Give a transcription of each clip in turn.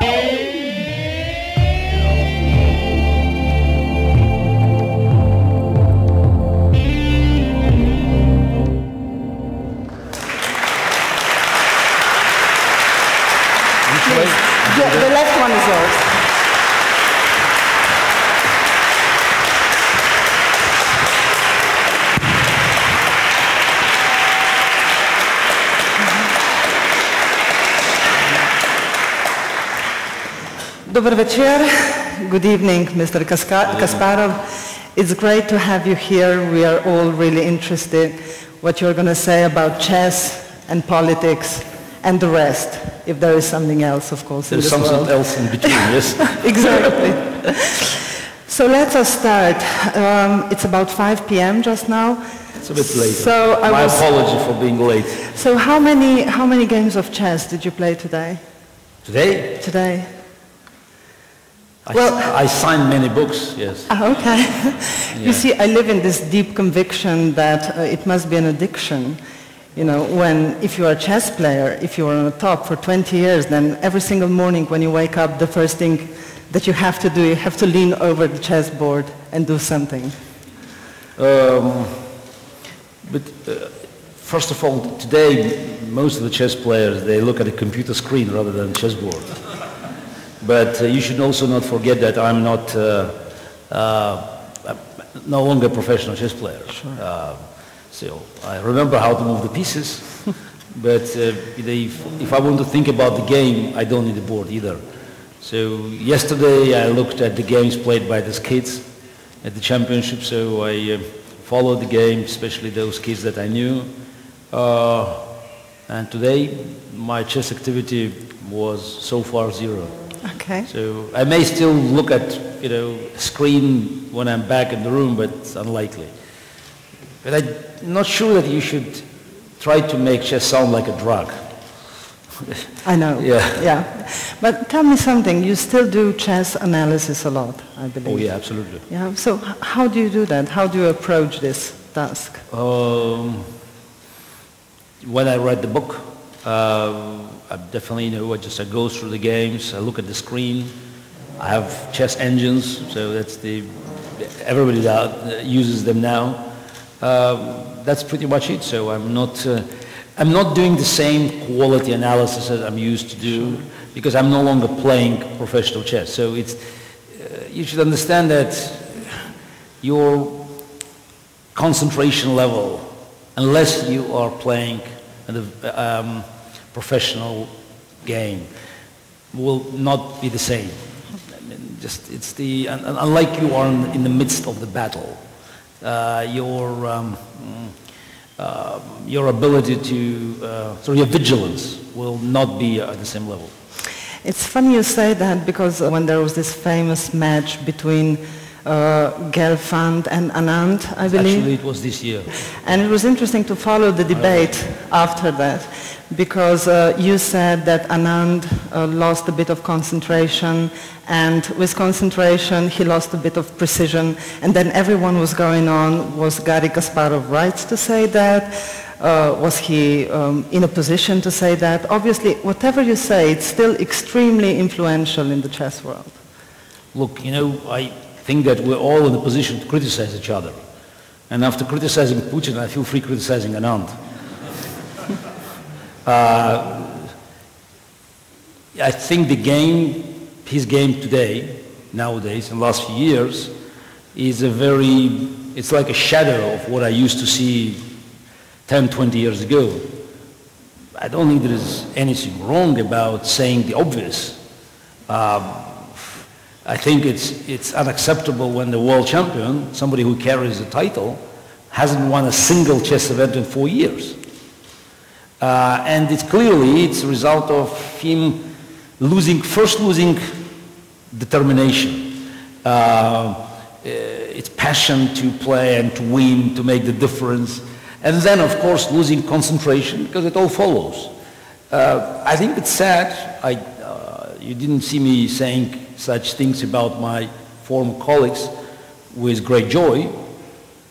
The left one is yours. Dobar večer. Good evening, Mr. Kasparov. It's great to have you here. We are all really interested what you're going to say about chess and politics and the rest, if there is something else, of course. There's something else in between, yes. Exactly. So let us start. It's about 5 p.m. just now. It's a bit late. So my apology for being late. So how many games of chess did you play today? Today? Today. I signed many books, yes. Oh, okay. Yeah. You see, I live in this deep conviction that it must be an addiction. You know, if you are a chess player, if you are on the top for 20 years, then every single morning when you wake up, the first thing that you have to do, you have to lean over the chessboard and do something. First of all, today, most of the chess players, they look at a computer screen rather than a chessboard. But you should also not forget that I'm not, no longer a professional chess player. Sure. So I remember how to move the pieces, but if I want to think about the game, I don't need a board either. So yesterday I looked at the games played by these kids at the championship, so I followed the game, especially those kids that I knew. And today my chess activity was so far zero. Okay. So I may still look at, screen when I'm back in the room, but it's unlikely. But I'm not sure that you should try to make chess sound like a drug. I know. Yeah. Yeah. But tell me something. You still do chess analysis a lot, I believe. Oh, yeah, absolutely. Yeah. So how do you do that? How do you approach this task? When I read the book, I definitely I go through the games. I look at the screen. I have chess engines, so that's everybody that uses them now. That's pretty much it. So I'm not doing the same quality analysis as I'm used to do because I'm no longer playing professional chess. So it's you should understand that your concentration level, unless you are playing a professional game, will not be the same. I mean, unlike you are in the midst of the battle. Your ability to, so your vigilance will not be at the same level. It's funny you say that because when there was this famous match between Gelfand and Anand, I believe. Actually, it was this year. And it was interesting to follow the debate after that because you said that Anand lost a bit of concentration, and with concentration he lost a bit of precision, and then everyone was going on, was Garry Kasparov right to say that? Was he in a position to say that? Obviously, whatever you say, it's still extremely influential in the chess world. Look, I think that we're all in a position to criticize each other. And after criticizing Putin, I feel free criticizing Anand. I think his game today, nowadays, in the last few years, is it's like a shadow of what I used to see 10, 20 years ago. I don't think there is anything wrong about saying the obvious. I think it's unacceptable when the world champion, somebody who carries the title, hasn't won a single chess event in 4 years. And it's clearly a result of him first losing determination, its passion to play and to win, to make the difference, and then of course losing concentration because it all follows. I think it's sad. You didn't see me saying such things about my former colleagues with great joy,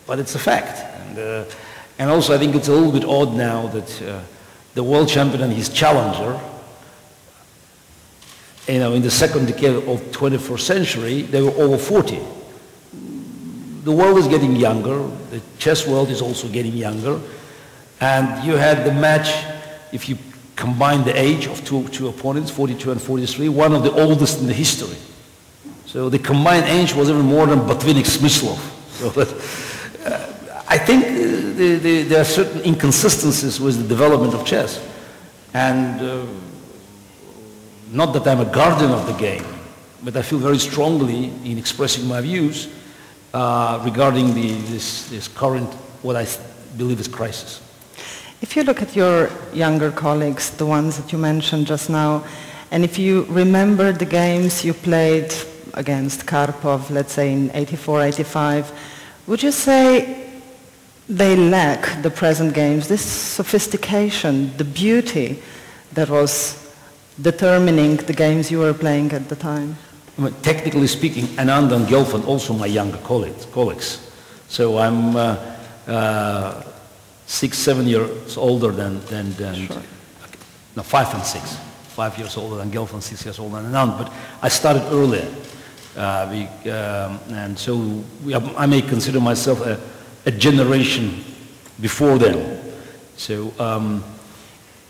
but it's a fact. And also I think it's a little bit odd now that the world champion and his challenger you know, in the second decade of 21st century, they were over 40. The world is getting younger, the chess world is also getting younger, and you had the match, if you combine the age of two opponents, 42 and 43, one of the oldest in the history. So the combined age was even more than Botvinnik-Smyslov. So I think there are certain inconsistencies with the development of chess. And not that I'm a guardian of the game, but I feel very strongly in expressing my views regarding this current, what I believe is crisis. If you look at your younger colleagues, the ones that you mentioned just now, and if you remember the games you played against Karpov, let's say in 84, 85, would you say they lack the present games, this sophistication, the beauty that was determining the games you were playing at the time? I mean, technically speaking, Anand and Gelfand also my younger colleagues. So I'm 6, 7 years older than sure. No, 5 and 6. 5 years older than Gelfand, 6 years older than Anand. But I started earlier. And so I may consider myself a generation before them. So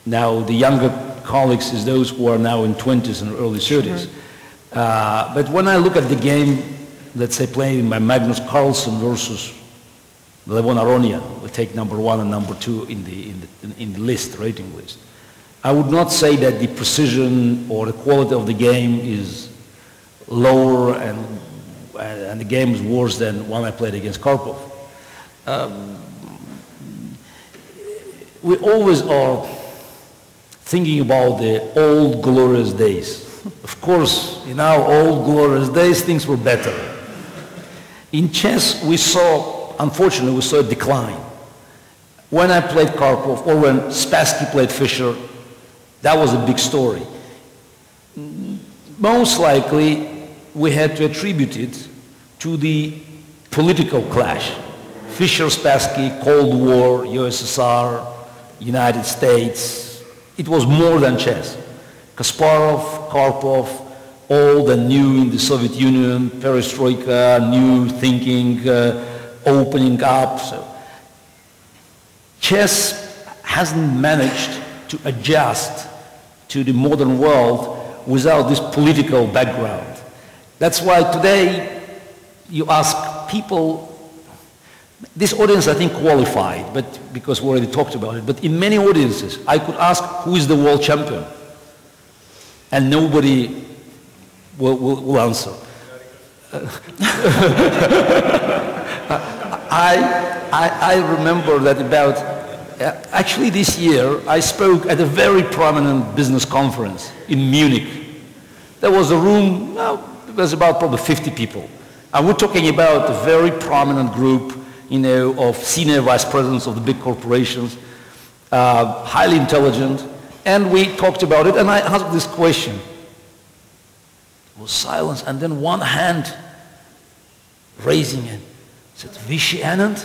now the younger colleagues is those who are now in 20s and early 30s. Sure. But when I look at the game, let's say playing by Magnus Carlsen versus Levon Aronian, we take number 1 and number 2 in the list, rating list. I would not say that the precision or the quality of the game is lower and the game is worse than one I played against Karpov. We always are thinking about the old glorious days. Of course, in our old glorious days, things were better. In chess, we saw, unfortunately, we saw a decline. When I played Karpov or when Spassky played Fischer, that was a big story. Most likely, we had to attribute it to the political clash. Fischer, Spassky, Cold War, USSR, United States. It was more than chess. Kasparov, Karpov, old and new in the Soviet Union, perestroika, new thinking, opening up. So chess hasn't managed to adjust to the modern world without this political background. That's why today you ask people, this audience I think qualified, but because we already talked about it, but in many audiences I could ask who is the world champion and nobody will answer. I remember that about, actually this year, I spoke at a very prominent business conference in Munich. There was a room, well, there was about probably 50 people. And we're talking about a very prominent group, you know, of senior vice presidents of the big corporations, highly intelligent. And we talked about it, and I asked this question. There was silence, and then one hand raising it. Said, Vishy Anand?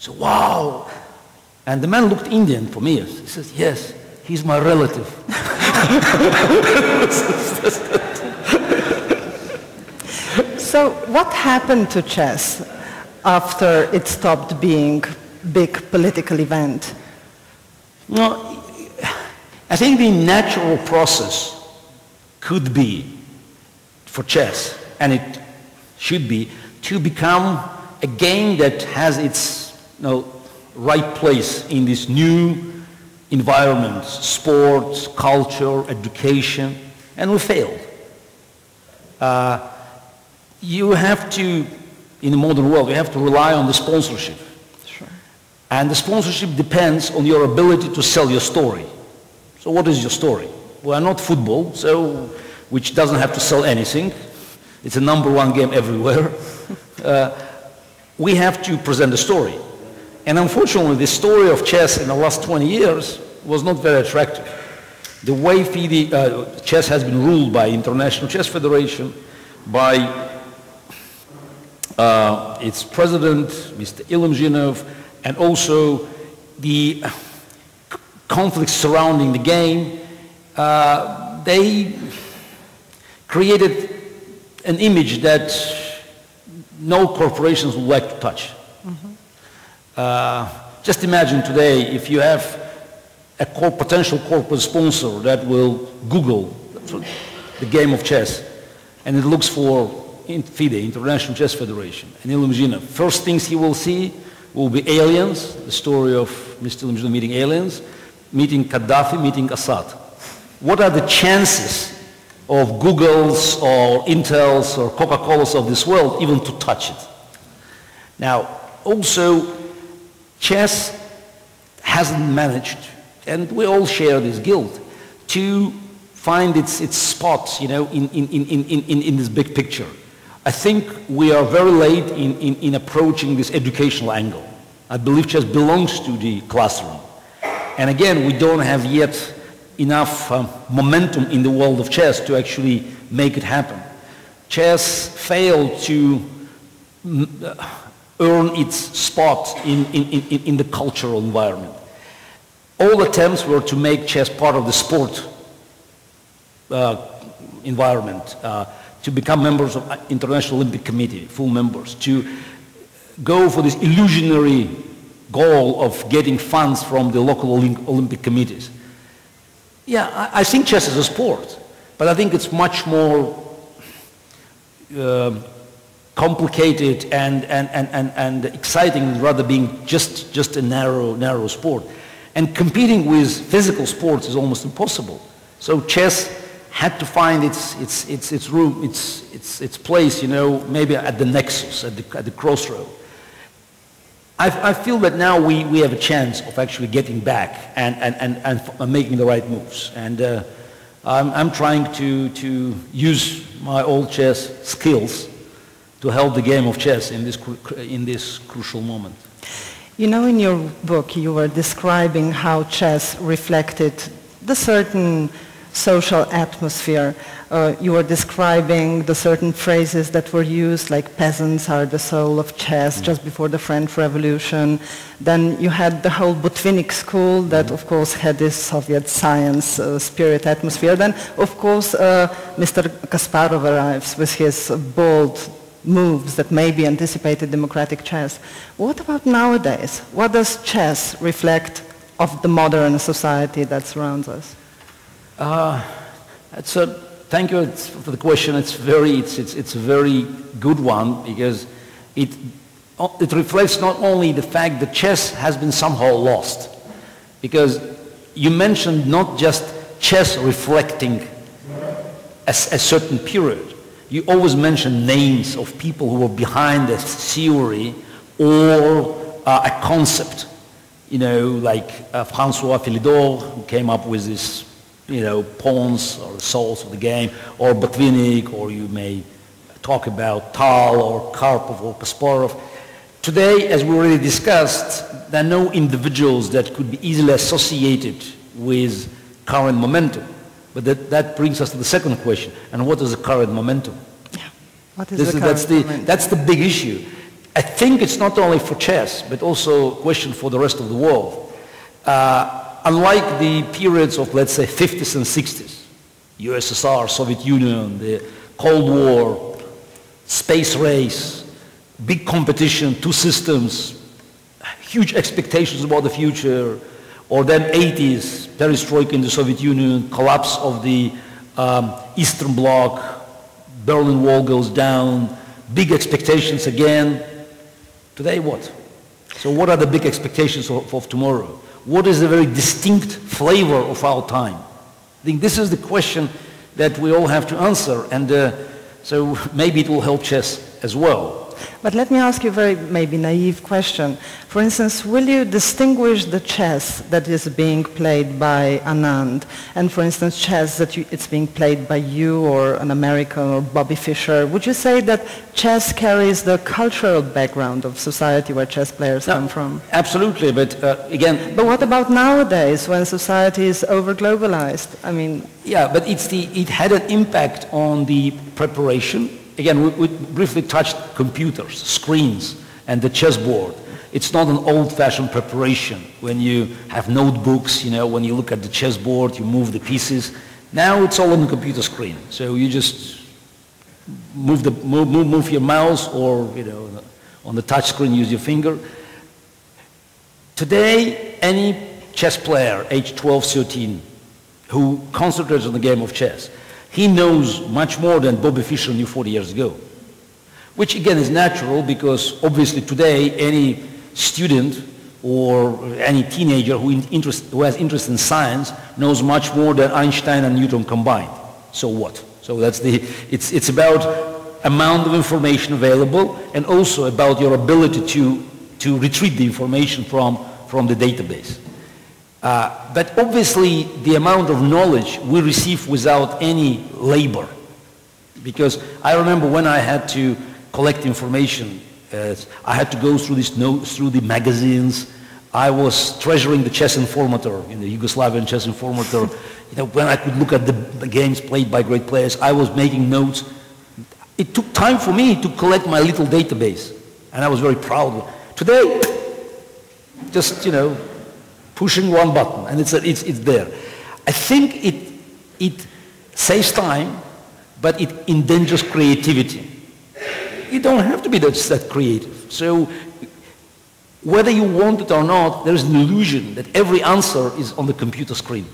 So, wow. And the man looked Indian for me. He says, yes, he's my relative. So what happened to chess after it stopped being a big political event? No. I think the natural process could be, for chess, and it should be, to become a game that has its, you know, right place in this new environment, sports, culture, education, and we failed. You have to, in the modern world, you have to rely on the sponsorship. Sure. And the sponsorship depends on your ability to sell your story. So what is your story? We are not football, so which doesn't have to sell anything. It's a number 1 game everywhere. We have to present a story. And unfortunately, the story of chess in the last 20 years was not very attractive. The way FIDE, chess has been ruled by International Chess Federation, by its president, Mr. Ilyumzhinov, and also the conflicts surrounding the game, they created an image that no corporations would like to touch. Mm-hmm. Just imagine today if you have a potential corporate sponsor that will Google the game of chess, and it looks for FIDE, International Chess Federation, and Ilyumzhinov. First things he will see will be aliens, the story of Mr. Ilyumzhinov meeting aliens, meeting Gaddafi, meeting Assad. What are the chances of Googles or Intels or Coca-Colas of this world even to touch it? Now, also, chess hasn't managed, and we all share this guilt, to find its spot, you know, in this big picture. I think we are very late in approaching this educational angle. I believe chess belongs to the classroom. And again, we don't have yet enough momentum in the world of chess to actually make it happen. Chess failed to earn its spot in the cultural environment. All attempts were to make chess part of the sport environment, to become members of International Olympic Committee, full members, to go for this illusionary goal of getting funds from the local Olympic committees. Yeah, I think chess is a sport, but I think it's much more complicated and exciting, rather being just a narrow sport. And competing with physical sports is almost impossible. So chess had to find its room, its place, you know, maybe at the nexus, at the crossroad. I feel that now we have a chance of actually getting back and making the right moves. And I'm trying to use my old chess skills to help the game of chess in this crucial moment. You know, in your book you were describing how chess reflected the certain social atmosphere. You were describing the certain phrases that were used, like peasants are the soul of chess, mm-hmm. just before the French Revolution. Then you had the whole Botvinnik school that, mm-hmm. of course, had this Soviet science spirit atmosphere. Then, of course, Mr. Kasparov arrives with his bold moves that maybe anticipated democratic chess. What about nowadays? What does chess reflect of the modern society that surrounds us? Thank you for the question. It's a very good one, because it reflects not only the fact that chess has been somehow lost, because you mentioned not just chess reflecting a certain period. You always mention names of people who were behind a theory or a concept. You know, like François Philidor, who came up with this, you know, pawns or souls of the game, or Botvinnik, or you may talk about Tal or Karpov or Kasparov. Today, as we already discussed, there are no individuals that could be easily associated with current momentum. But that brings us to the second question, and what is the current momentum? Yeah. What is the current momentum? That's the big issue. I think it's not only for chess, but also a question for the rest of the world. Unlike the periods of, let's say, 50s and 60s, USSR, Soviet Union, the Cold War, space race, big competition, two systems, huge expectations about the future, or then 80s, perestroika in the Soviet Union, collapse of the Eastern Bloc, Berlin Wall goes down, big expectations again. Today what? So what are the big expectations of tomorrow? What is the very distinct flavor of our time? I think this is the question that we all have to answer, and so maybe it will help chess as well. But let me ask you a very, maybe, naive question. For instance, will you distinguish the chess that is being played by Anand and, for instance, chess that it's being played by you or an American or Bobby Fischer? Would you say that chess carries the cultural background of society where chess players come from? Absolutely, but again... But what about nowadays when society is over-globalized? I mean... Yeah, but it had an impact on the preparation. Again, we briefly touched computers, screens, and the chessboard. It's not an old-fashioned preparation when you have notebooks, you know, when you look at the chessboard, you move the pieces. Now it's all on the computer screen. So you just move your mouse, or, you know, on the touch screen, use your finger. Today, any chess player, age 12, 13, who concentrates on the game of chess, he knows much more than Bobby Fischer knew 40 years ago. Which again is natural, because obviously today any student or any teenager who has interest in science knows much more than Einstein and Newton combined. So what? So that's it's about amount of information available, and also about your ability to retrieve the information from the database. But obviously the amount of knowledge we receive without any labor, because I remember when I had to collect information, I had to go through these notes, through the magazines. I was treasuring the Chess Informator, you know, Yugoslavian Chess Informator. You know, when I could look at the games played by great players, I was making notes. It took time for me to collect my little database, and I was very proud. Today, just, you know, pushing one button, and it's there. I think it saves time, but it endangers creativity. You don't have to be that creative. So whether you want it or not, there is an illusion that every answer is on the computer screen.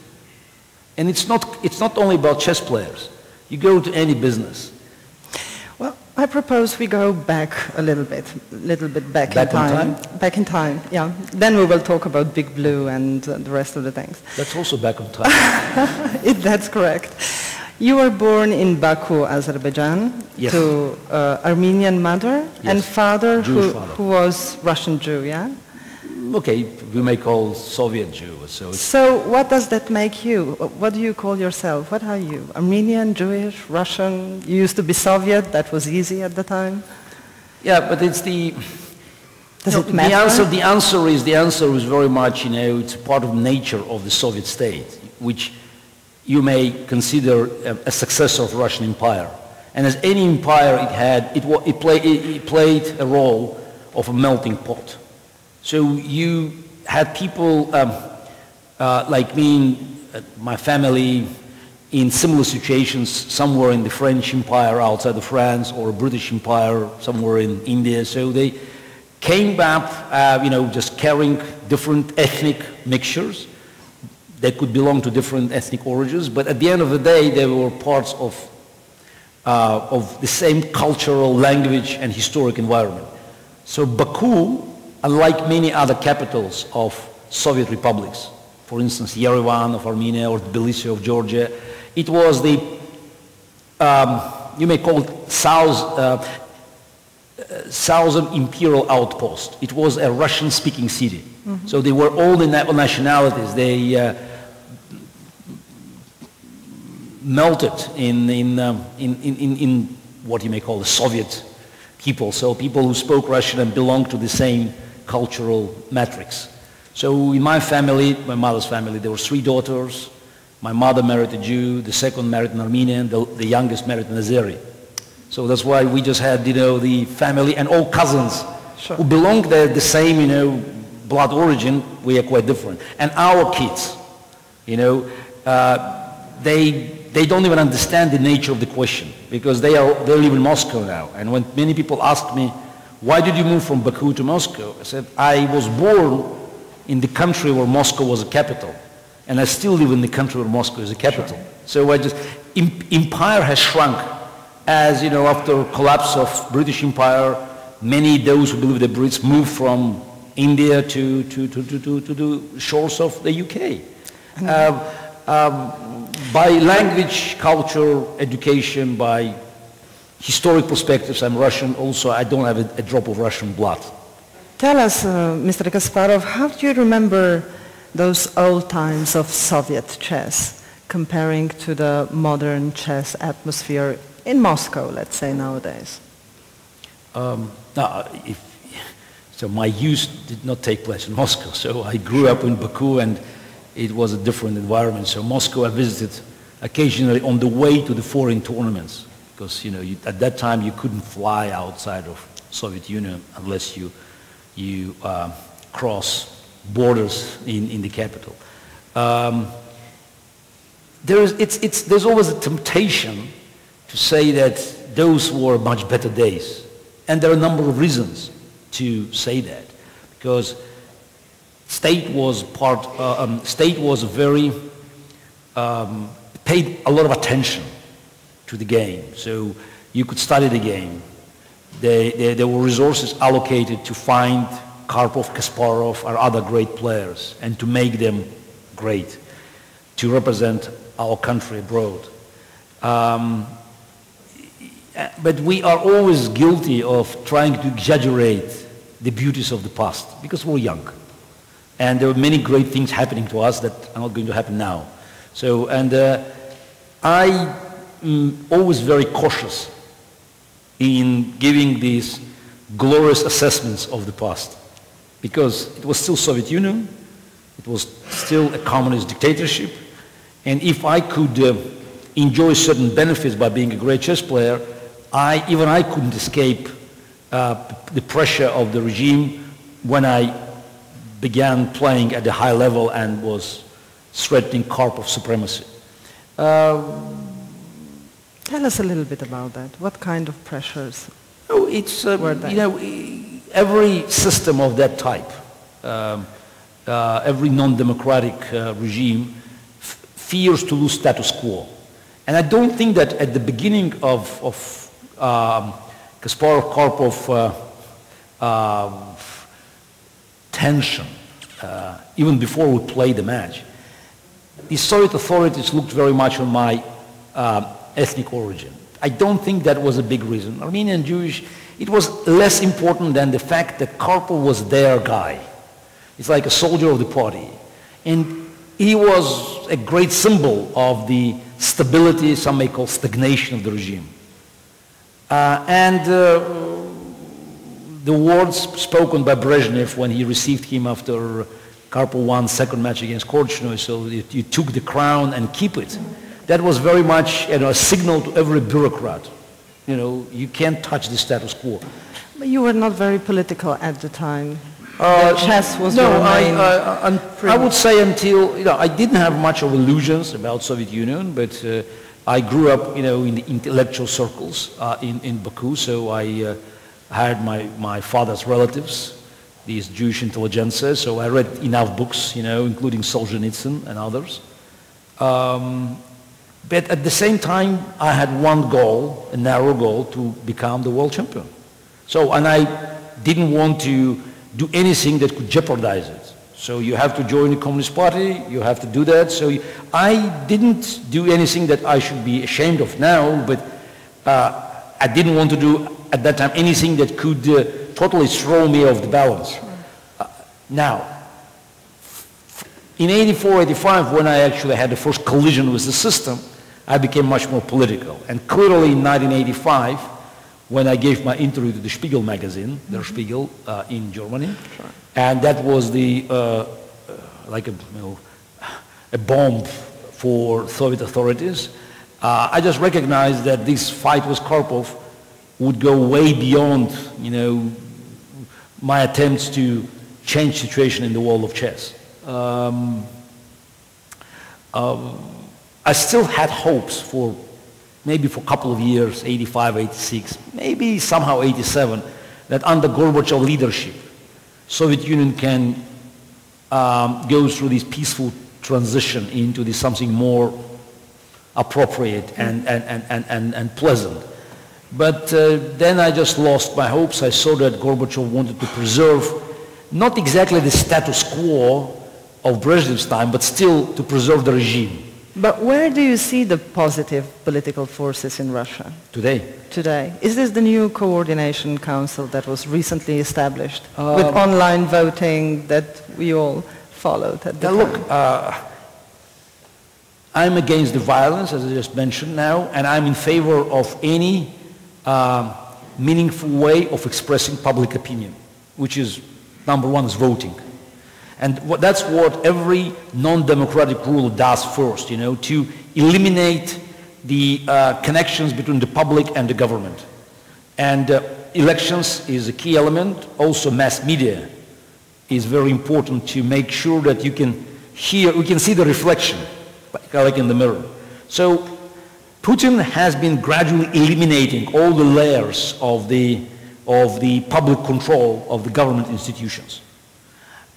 And it's not only about chess players. You go to any business. Well, I propose we go back a little bit back in time. Back in time, yeah. Then we will talk about Big Blue and the rest of the things. That's also back in time. If that's correct. You were born in Baku, Azerbaijan, yes, to Armenian mother, yes, and father who was Russian Jew, yeah? Okay, we may call Soviet Jew. So what does that make you? What do you call yourself? What are you? Armenian, Jewish, Russian? You used to be Soviet, that was easy at the time. Yeah, but it's the... Does it matter? The answer is very much, you know, it's part of nature of the Soviet state, which you may consider a successor of Russian Empire. And as any empire it had, it played a role of a melting pot. So you had people like me, my family, in similar situations somewhere in the French Empire outside of France, or a British Empire somewhere in India. So they came up, you know, just carrying different ethnic mixtures. They could belong to different ethnic origins, but at the end of the day, they were parts of the same cultural, language, and historic environment. So Baku, unlike many other capitals of Soviet republics, for instance, Yerevan of Armenia or Tbilisi of Georgia, it was the, you may call it southern imperial outpost. It was a Russian-speaking city. Mm-hmm. So they were all the nationalities. They melted in what you may call the Soviet people. So people who spoke Russian and belonged to the same cultural matrix. So in my family, my mother's family, there were three daughters. My mother married a Jew. The second married an Armenian. The youngest married an Azeri. So that's why we just had, you know, the family and all cousins, sure, who belonged there the same, you know, blood origin. We are quite different. And our kids, you know, they don't even understand the nature of the question, because they live in Moscow now. And when many people ask me, why did you move from Baku to Moscow? I said, I was born in the country where Moscow was a capital, and I still live in the country where Moscow is a capital. Sure. So I just, empire has shrunk. As you know, after collapse of British Empire, many those who believe the Brits moved from India to the shores of the UK. By language, culture, education, by historic perspectives, I'm Russian. Also, I don't have a drop of Russian blood. Tell us, Mr. Kasparov, how do you remember those old times of Soviet chess, comparing to the modern chess atmosphere in Moscow, let's say, nowadays? So my youth did not take place in Moscow, so I grew up in Baku, and it was a different environment. So Moscow I visited occasionally on the way to the foreign tournaments, because, you know, at that time you couldn't fly outside of Soviet Union unless you cross borders in the capital. There's always a temptation to say that those were much better days. And there are a number of reasons to say that, because state was very, paid a lot of attention to the game. So you could study the game. There were resources allocated to find Karpov, Kasparov, or other great players, and to make them great, to represent our country abroad. But we are always guilty of trying to exaggerate the beauties of the past, because we're young. And there are many great things happening to us that are not going to happen now. So, and I am always very cautious in giving these glorious assessments of the past, because it was still Soviet Union, it was still a communist dictatorship, and if I could enjoy certain benefits by being a great chess player, even I couldn't escape the pressure of the regime when I began playing at a high level and was threatening Karpov supremacy. Tell us a little bit about that. What kind of pressures? Oh, it's were there? You know, every system of that type, every non-democratic regime fears to lose status quo. And I don't think that at the beginning of Kasparov Karpov tension, even before we played the match, the Soviet authorities looked very much on my ethnic origin. I don't think that was a big reason. Armenian, Jewish, it was less important than the fact that Karpov was their guy. It's like a soldier of the party. And he was a great symbol of the stability, some may call stagnation of the regime. The words spoken by Brezhnev when he received him after Karpov won second match against Korchnoi, so you took the crown and keep it. That was very much, you know, a signal to every bureaucrat. You know, you can't touch the status quo. But you were not very political at the time. Chess was no, I would say until, you know, I didn't have much of illusions about Soviet Union, but I grew up, you know, in the intellectual circles in Baku, so I had my father's relatives, these Jewish intelligentsia, so I read enough books, you know, including Solzhenitsyn and others. But at the same time, I had one goal, a narrow goal, to become the world champion. So, and I didn't want to do anything that could jeopardize it. So you have to join the Communist Party, you have to do that. So I didn't do anything that I should be ashamed of now, but I didn't want to do at that time anything that could totally throw me off the balance. Now, in 84, 85, when I actually had the first collision with the system, I became much more political. And clearly in 1985, when I gave my interview to the Spiegel magazine, Der Spiegel, in Germany, sure. And that was the, like a, you know, a bomb for Soviet authorities. I just recognized that this fight with Karpov would go way beyond, you know, my attempts to change situation in the world of chess. I still had hopes for maybe for a couple of years, 85, 86, maybe somehow 87, that under Gorbachev leadership, Soviet Union can go through this peaceful transition into this something more appropriate and pleasant. But then I just lost my hopes. I saw that Gorbachev wanted to preserve not exactly the status quo of Brezhnev's time, but still to preserve the regime. But where do you see the positive political forces in Russia? Today. Today. Is this the new Coordination Council that was recently established with online voting that we all followed at the time? Look, I'm against the violence, as I just mentioned now, and I'm in favor of any meaningful way of expressing public opinion, which is, number one, is voting. And that's what every non-democratic rule does first, you know, to eliminate the connections between the public and the government. And elections is a key element. Also, mass media is very important to make sure that we can see the reflection, like in the mirror. So, Putin has been gradually eliminating all the layers of the public control of the government institutions.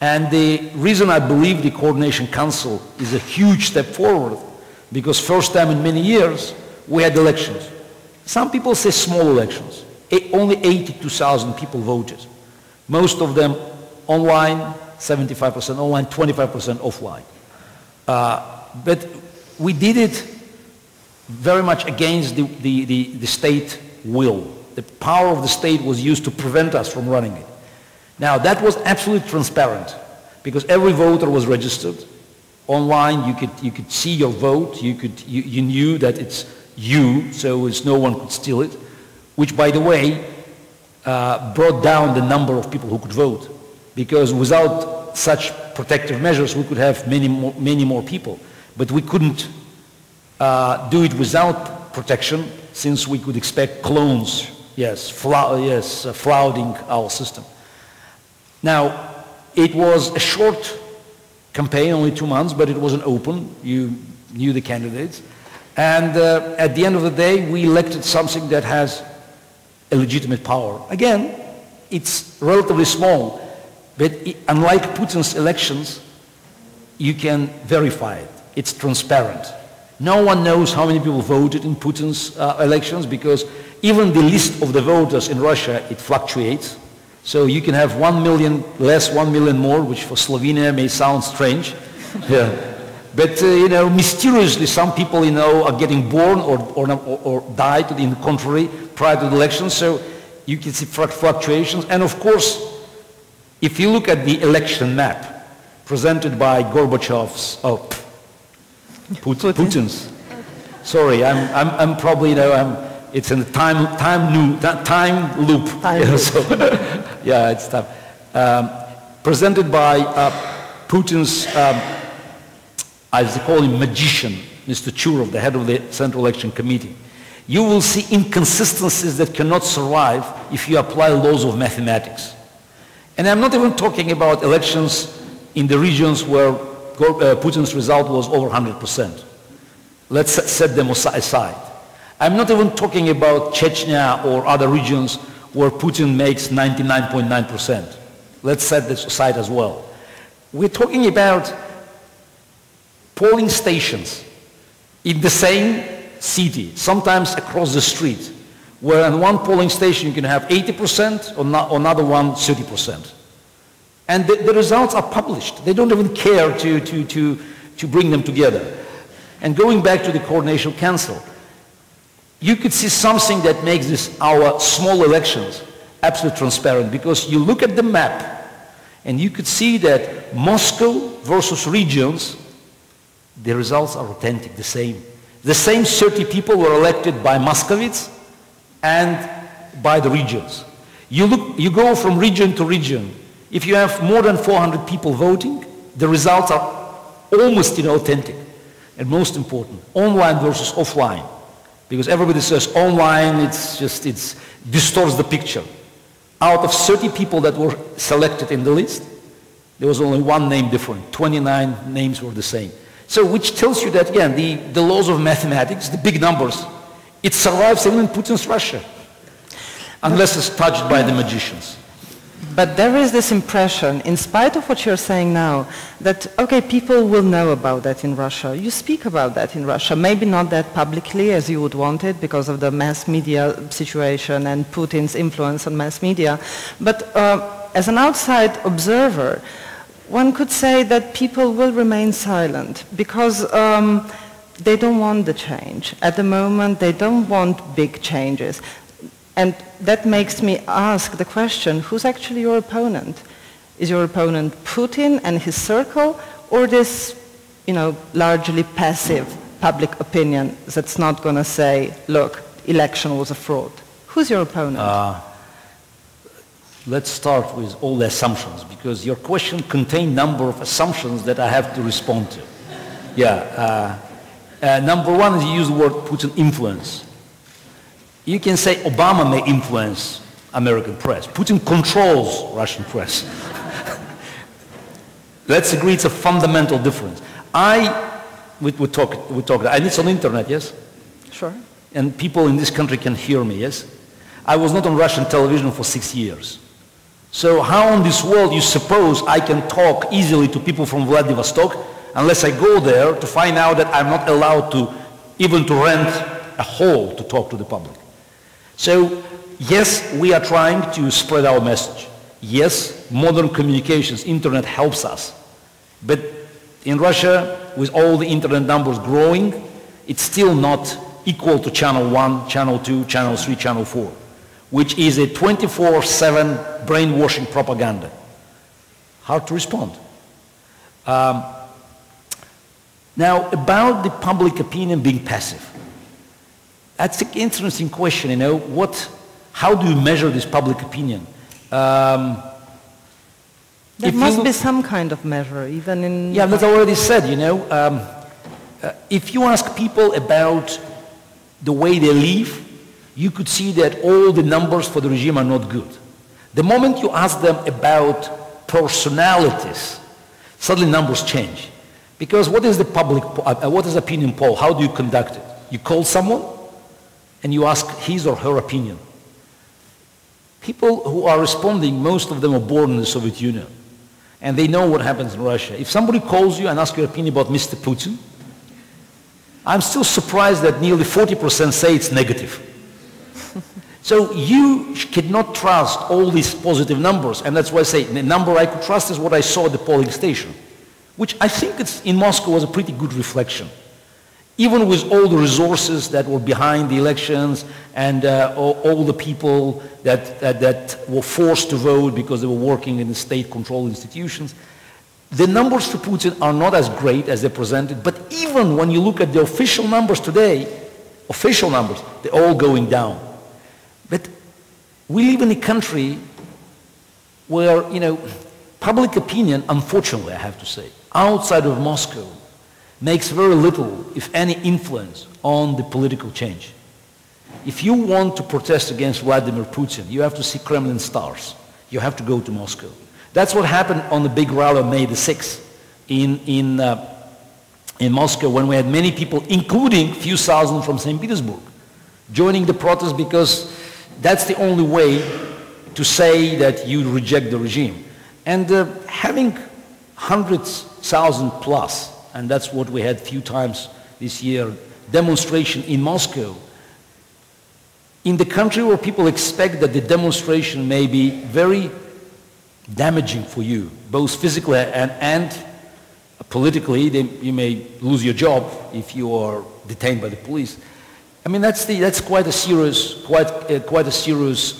And the reason I believe the Coordination Council is a huge step forward, because first time in many years, we had elections. Some people say small elections. Only 82,000 people voted. Most of them online, 75% online, 25% offline. But we did it very much against the state will. The power of the state was used to prevent us from running it. Now, that was absolutely transparent, because every voter was registered. Online, you could see your vote. You knew that it's you, so it's no one could steal it, which, by the way, brought down the number of people who could vote, because without such protective measures, we could have many more people. But we couldn't do it without protection, since we could expect clones, yes, flouting our system. Now, it was a short campaign, only 2 months, but it was an open. You knew the candidates. And at the end of the day, we elected something that has a legitimate power. Again, it's relatively small, but unlike Putin's elections, you can verify it. It's transparent. No one knows how many people voted in Putin's elections, because even the list of the voters in Russia, it fluctuates. So you can have 1 million less, 1 million more, which for Slovenia may sound strange. Yeah. But, you know, mysteriously some people, you know, are getting born or die, to the contrary, prior to the election. So you can see fluctuations. And of course, if you look at the election map presented by Gorbachev's, oh, Putin's. Sorry, I'm probably, you know, it's in a time loop. Time loop. So, yeah, it's tough. Presented by Putin's, as they call him, magician, Mr. Churov, the head of the Central Election Committee. You will see inconsistencies that cannot survive if you apply laws of mathematics. And I'm not even talking about elections in the regions where Putin's result was over 100%. Let's set them aside. I'm not even talking about Chechnya or other regions where Putin makes 99.9%. Let's set this aside as well. We're talking about polling stations in the same city, sometimes across the street, where in one polling station you can have 80%, on another one 30%. And the results are published. They don't even care to bring them together. And going back to the Coordination Council, you could see something that makes this, our small elections, absolutely transparent, because you look at the map and you could see that Moscow versus regions, the results are authentic, the same. The same 30 people were elected by Muscovites and by the regions. You go from region to region. If you have more than 400 people voting, the results are almost inauthentic. And most important, online versus offline. Because everybody says online, it distorts the picture. Out of 30 people that were selected in the list, there was only one name different. 29 names were the same. So which tells you that, again, the laws of mathematics, the big numbers, it survives even in Putin's Russia, unless it's touched by the magicians. But there is this impression, in spite of what you're saying now, that, okay, people will know about that in Russia. You speak about that in Russia, maybe not that publicly as you would want it because of the mass media situation and Putin's influence on mass media. But as an outside observer, one could say that people will remain silent because they don't want the change. At the moment, they don't want big changes. And that makes me ask the question, who's actually your opponent? Is your opponent Putin and his circle, or this, you know, largely passive public opinion that's not going to say, look, election was a fraud? Who's your opponent? Let's start with all the assumptions, because your question contained a number of assumptions that I have to respond to. Yeah. Number one is you use the word Putin influence. You can say Obama may influence American press. Putin controls Russian press. Let's agree it's a fundamental difference. I need some internet, yes? Sure. And people in this country can hear me, yes? I was not on Russian television for 6 years. So how in this world you suppose I can talk easily to people from Vladivostok unless I go there to find out that I'm not allowed to even to rent a hall to talk to the public? So yes, we are trying to spread our message. Yes, modern communications, internet helps us. But in Russia, with all the internet numbers growing, it's still not equal to channel 1, channel 2, channel 3, channel 4, which is a 24/7 brainwashing propaganda. Hard to respond. Now, about the public opinion being passive. That's an interesting question, you know. How do you measure this public opinion? There must be some kind of measure, even in... Yeah, that's already said, you know. If you ask people about the way they live, you could see that all the numbers for the regime are not good. The moment you ask them about personalities, suddenly numbers change. Because what is the public, what is opinion poll? How do you conduct it? You call someone and you ask his or her opinion. People who are responding, most of them are born in the Soviet Union. And they know what happens in Russia. If somebody calls you and asks your opinion about Mr. Putin, I'm still surprised that nearly 40% say it's negative. So you cannot trust all these positive numbers, and that's why I say the number I could trust is what I saw at the polling station, which I think it's, in Moscow was a pretty good reflection. Even with all the resources that were behind the elections and all the people that were forced to vote because they were working in the state-controlled institutions, the numbers for Putin are not as great as they presented, but even when you look at the official numbers today, official numbers, they're all going down. But we live in a country where, you know, public opinion, unfortunately, I have to say, outside of Moscow, makes very little, if any, influence on the political change. If you want to protest against Vladimir Putin, you have to see Kremlin stars. You have to go to Moscow. That's what happened on the big rally on May the 6th in Moscow, when we had many people, including a few thousand from St. Petersburg, joining the protest, because that's the only way to say that you reject the regime. And having hundreds, thousand plus, and that's what we had a few times this year, demonstration in Moscow, in the country where people expect that the demonstration may be very damaging for you, both physically and politically. You may lose your job if you are detained by the police. I mean, that's quite a serious, quite a serious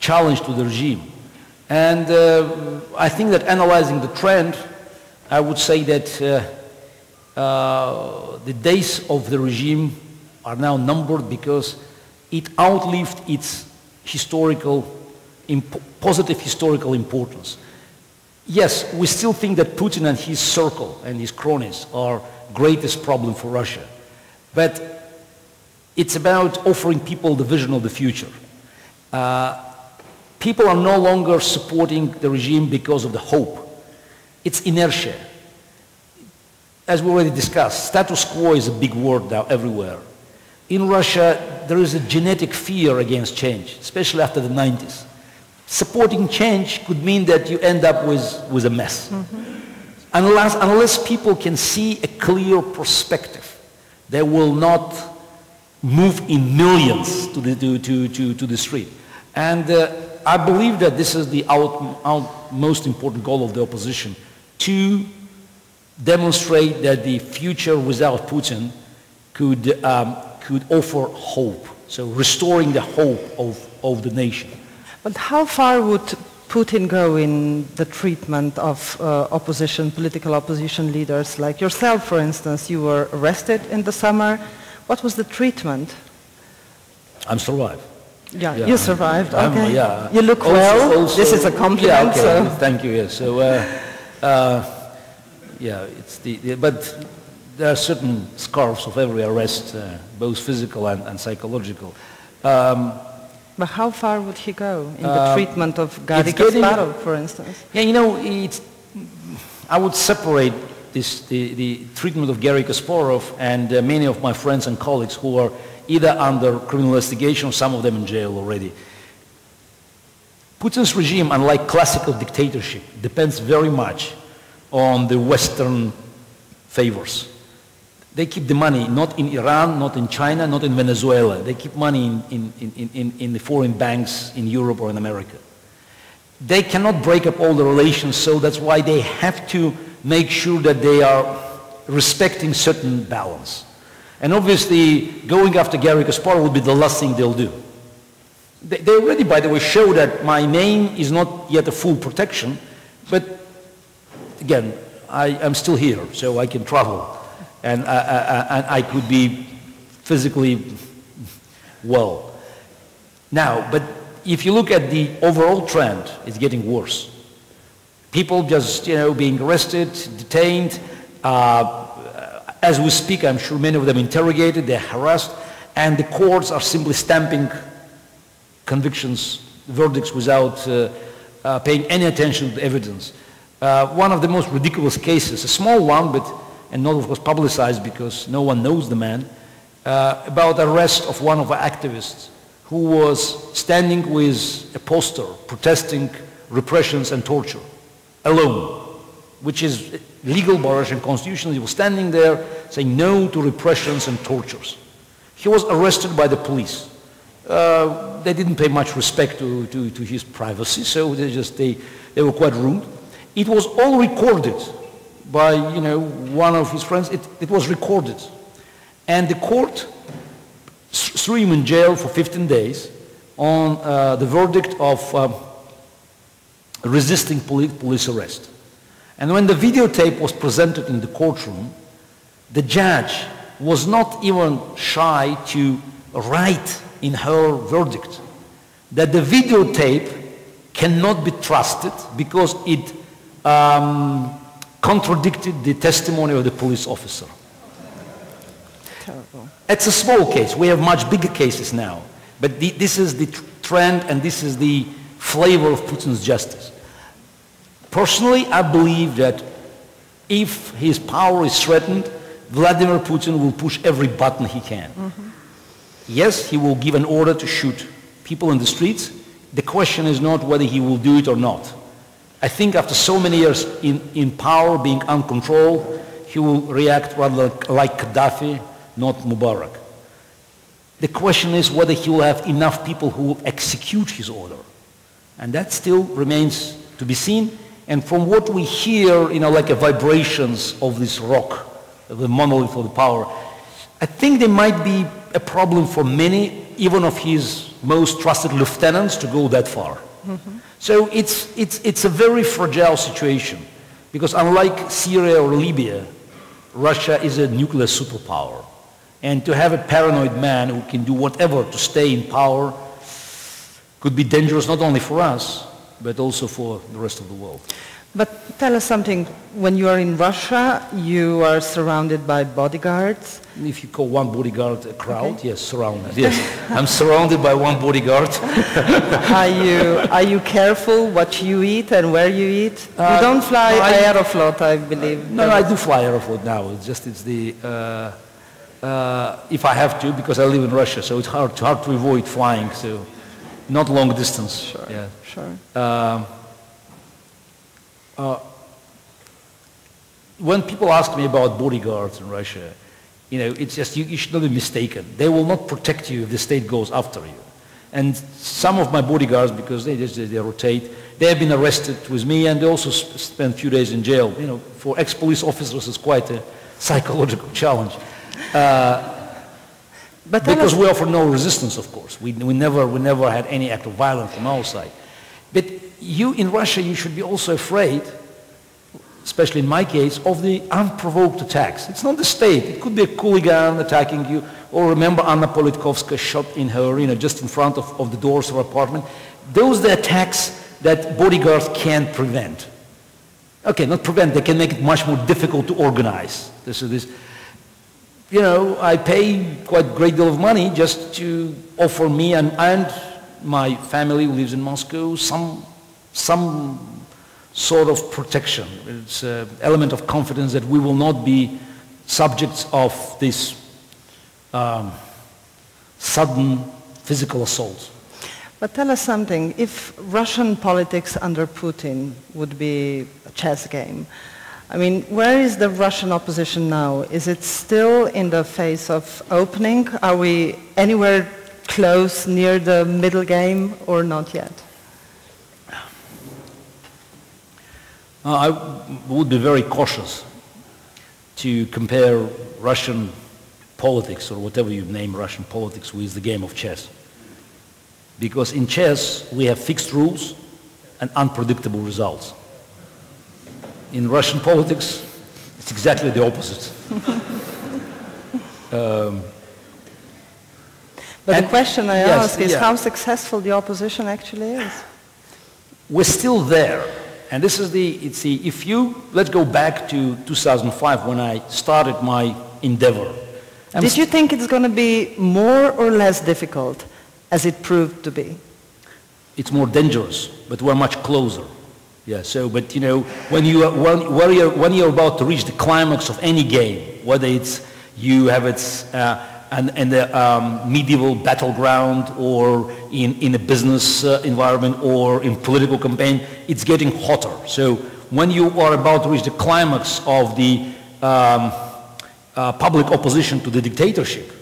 challenge to the regime. And I think that analyzing the trend, I would say that the days of the regime are now numbered, because it outlived its historical, positive historical importance. Yes, we still think that Putin and his circle and his cronies are the greatest problem for Russia. But it's about offering people the vision of the future. People are no longer supporting the regime because of the hope. It's inertia. As we already discussed, status quo is a big word now everywhere. In Russia, there is a genetic fear against change, especially after the 90s. Supporting change could mean that you end up with a mess. Mm-hmm. Unless people can see a clear perspective, they will not move in millions to the street. And I believe that this is the most important goal of the opposition, to demonstrate that the future without Putin could offer hope, so restoring the hope of the nation. But how far would Putin go in the treatment of opposition, political opposition leaders like yourself, for instance? You were arrested in the summer. What was the treatment? I'm still alive. Yeah, yeah. You survived. Okay. Yeah. You look also, well. This is a compliment. Yeah, okay. So. Thank you. Yes. So, yeah, it's the but. There are certain scars of every arrest, both physical and psychological. But how far would he go in the treatment of Garry Kasparov, for instance? Yeah, you know, I would separate is the treatment of Garry Kasparov and many of my friends and colleagues who are either under criminal investigation, some of them in jail already. Putin's regime, unlike classical dictatorship, depends very much on the Western favors. They keep the money not in Iran, not in China, not in Venezuela. They keep money in the foreign banks in Europe or in America. They cannot break up all the relations, so that's why they have to make sure that they are respecting certain balance. And obviously, going after Garry Kasparov would be the last thing they'll do. They already, by the way, show that my name is not yet a full protection, but again, I'm still here, so I can travel, and I could be physically well. Now, but if you look at the overall trend, it's getting worse. People just, you know, being arrested, detained. As we speak, I'm sure many of them interrogated, they're harassed, and the courts are simply stamping convictions, verdicts, without paying any attention to evidence. One of the most ridiculous cases, a small one, but and not, of course, publicized because no one knows the man, about the arrest of one of our activists who was standing with a poster protesting repressions and torture alone, which is legal by Russian constitution. He was standing there saying no to repressions and tortures. He was arrested by the police. They didn't pay much respect to his privacy, so they were quite rude. It was all recorded by, you know, one of his friends. It was recorded. And the court threw him in jail for 15 days on the verdict of resisting police arrest. And when the videotape was presented in the courtroom, the judge was not even shy to write in her verdict that the videotape cannot be trusted because it contradicted the testimony of the police officer. Terrible. It's a small case. We have much bigger cases now. But this is the trend, and this is the flavor of Putin's justice. Personally, I believe that if his power is threatened, Vladimir Putin will push every button he can. Mm-hmm. Yes, he will give an order to shoot people in the streets. The question is not whether he will do it or not. I think after so many years in power, being uncontrolled, he will react rather like Gaddafi, not Mubarak. The question is whether he will have enough people who will execute his order. And that still remains to be seen. And from what we hear, you know, like a vibrations of this rock, the monolith of the power, I think there might be a problem for many, even of his most trusted lieutenants, to go that far. Mm-hmm. So it's a very fragile situation, because unlike Syria or Libya, Russia is a nuclear superpower. And to have a paranoid man who can do whatever to stay in power could be dangerous not only for us, but also for the rest of the world. But tell us something. When you are in Russia, you are surrounded by bodyguards. If you call one bodyguard a crowd, okay. Yes, surrounded. Yes, I'm surrounded by one bodyguard. Are you careful what you eat and where you eat? You don't fly Aeroflot, I believe. No, I do fly Aeroflot now. It's the if I have to, because I live in Russia, so it's hard to avoid flying. So not long distance. Sure. Yeah. Sure. When people ask me about bodyguards in Russia, you know, it's just, you should not be mistaken. They will not protect you if the state goes after you. And some of my bodyguards, because they rotate, they have been arrested with me, and they also spent a few days in jail. You know, for ex-police officers, it's quite a psychological challenge. But because we offer no resistance, of course. We never had any act of violence from our side. But you, in Russia, you should be also afraid, especially in my case, of the unprovoked attacks. It's not the state. It could be a hooligan attacking you, or remember Anna Politkovskaya shot in her, you know, just in front of the doors of her apartment. Those are the attacks that bodyguards can't prevent. Okay, not prevent, they can make it much more difficult to organize. You know, I pay quite a great deal of money just to offer me and my family who lives in Moscow some sort of protection. It's an element of confidence that we will not be subjects of this sudden physical assault. But tell us something, if Russian politics under Putin would be a chess game, I mean, where is the Russian opposition now? Is it still in the phase of opening? Are we anywhere close, near the middle game, or not yet? I would be very cautious to compare Russian politics, or whatever you name Russian politics, with the game of chess. Because in chess, we have fixed rules and unpredictable results. In Russian politics, it's exactly the opposite. But the question I ask is how successful the opposition actually is. We're still there. And this is the, let's go back to 2005 when I started my endeavor. Did you think it's going to be more or less difficult? As it proved to be. It's more dangerous, but we're much closer. Yeah, so, but you know, when you're about to reach the climax of any game, whether it's, you have it in the medieval battleground or in a business environment or in political campaign, it's getting hotter. So when you are about to reach the climax of the public opposition to the dictatorship,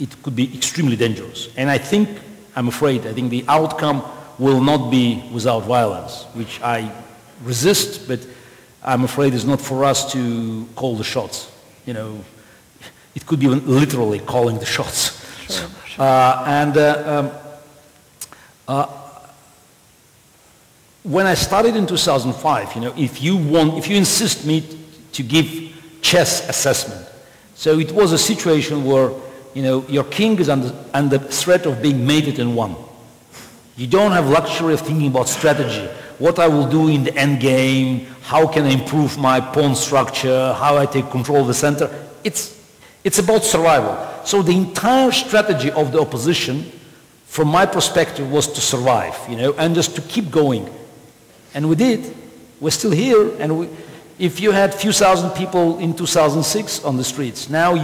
it could be extremely dangerous. And I think, I'm afraid, I think the outcome will not be without violence, which I resist, but I'm afraid it's not for us to call the shots. You know, it could be even literally calling the shots. Sure, sure. When I started in 2005, you know, if you insist me to give chess assessment, so it was a situation where you know, your king is under threat of being mated and won. You don't have luxury of thinking about strategy. What I will do in the end game, how can I improve my pawn structure, how I take control of the center. It's about survival. So the entire strategy of the opposition, from my perspective, was to survive, you know, and just to keep going. And we did. We're still here. And we, if you had a few thousand people in 2006 on the streets, now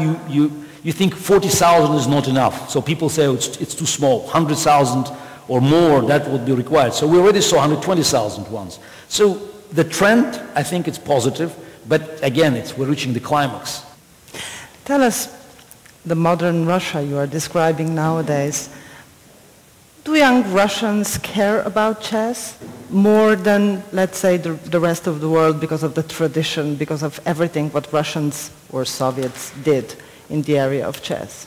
you think 40,000 is not enough. So people say, oh, it's too small. 100,000 or more, that would be required. So we already saw 120,000 once. So the trend, I think it's positive, but again, we're reaching the climax. Tell us the modern Russia you are describing nowadays. Do young Russians care about chess more than, let's say, the rest of the world because of the tradition, because of everything what Russians or Soviets did in the area of chess?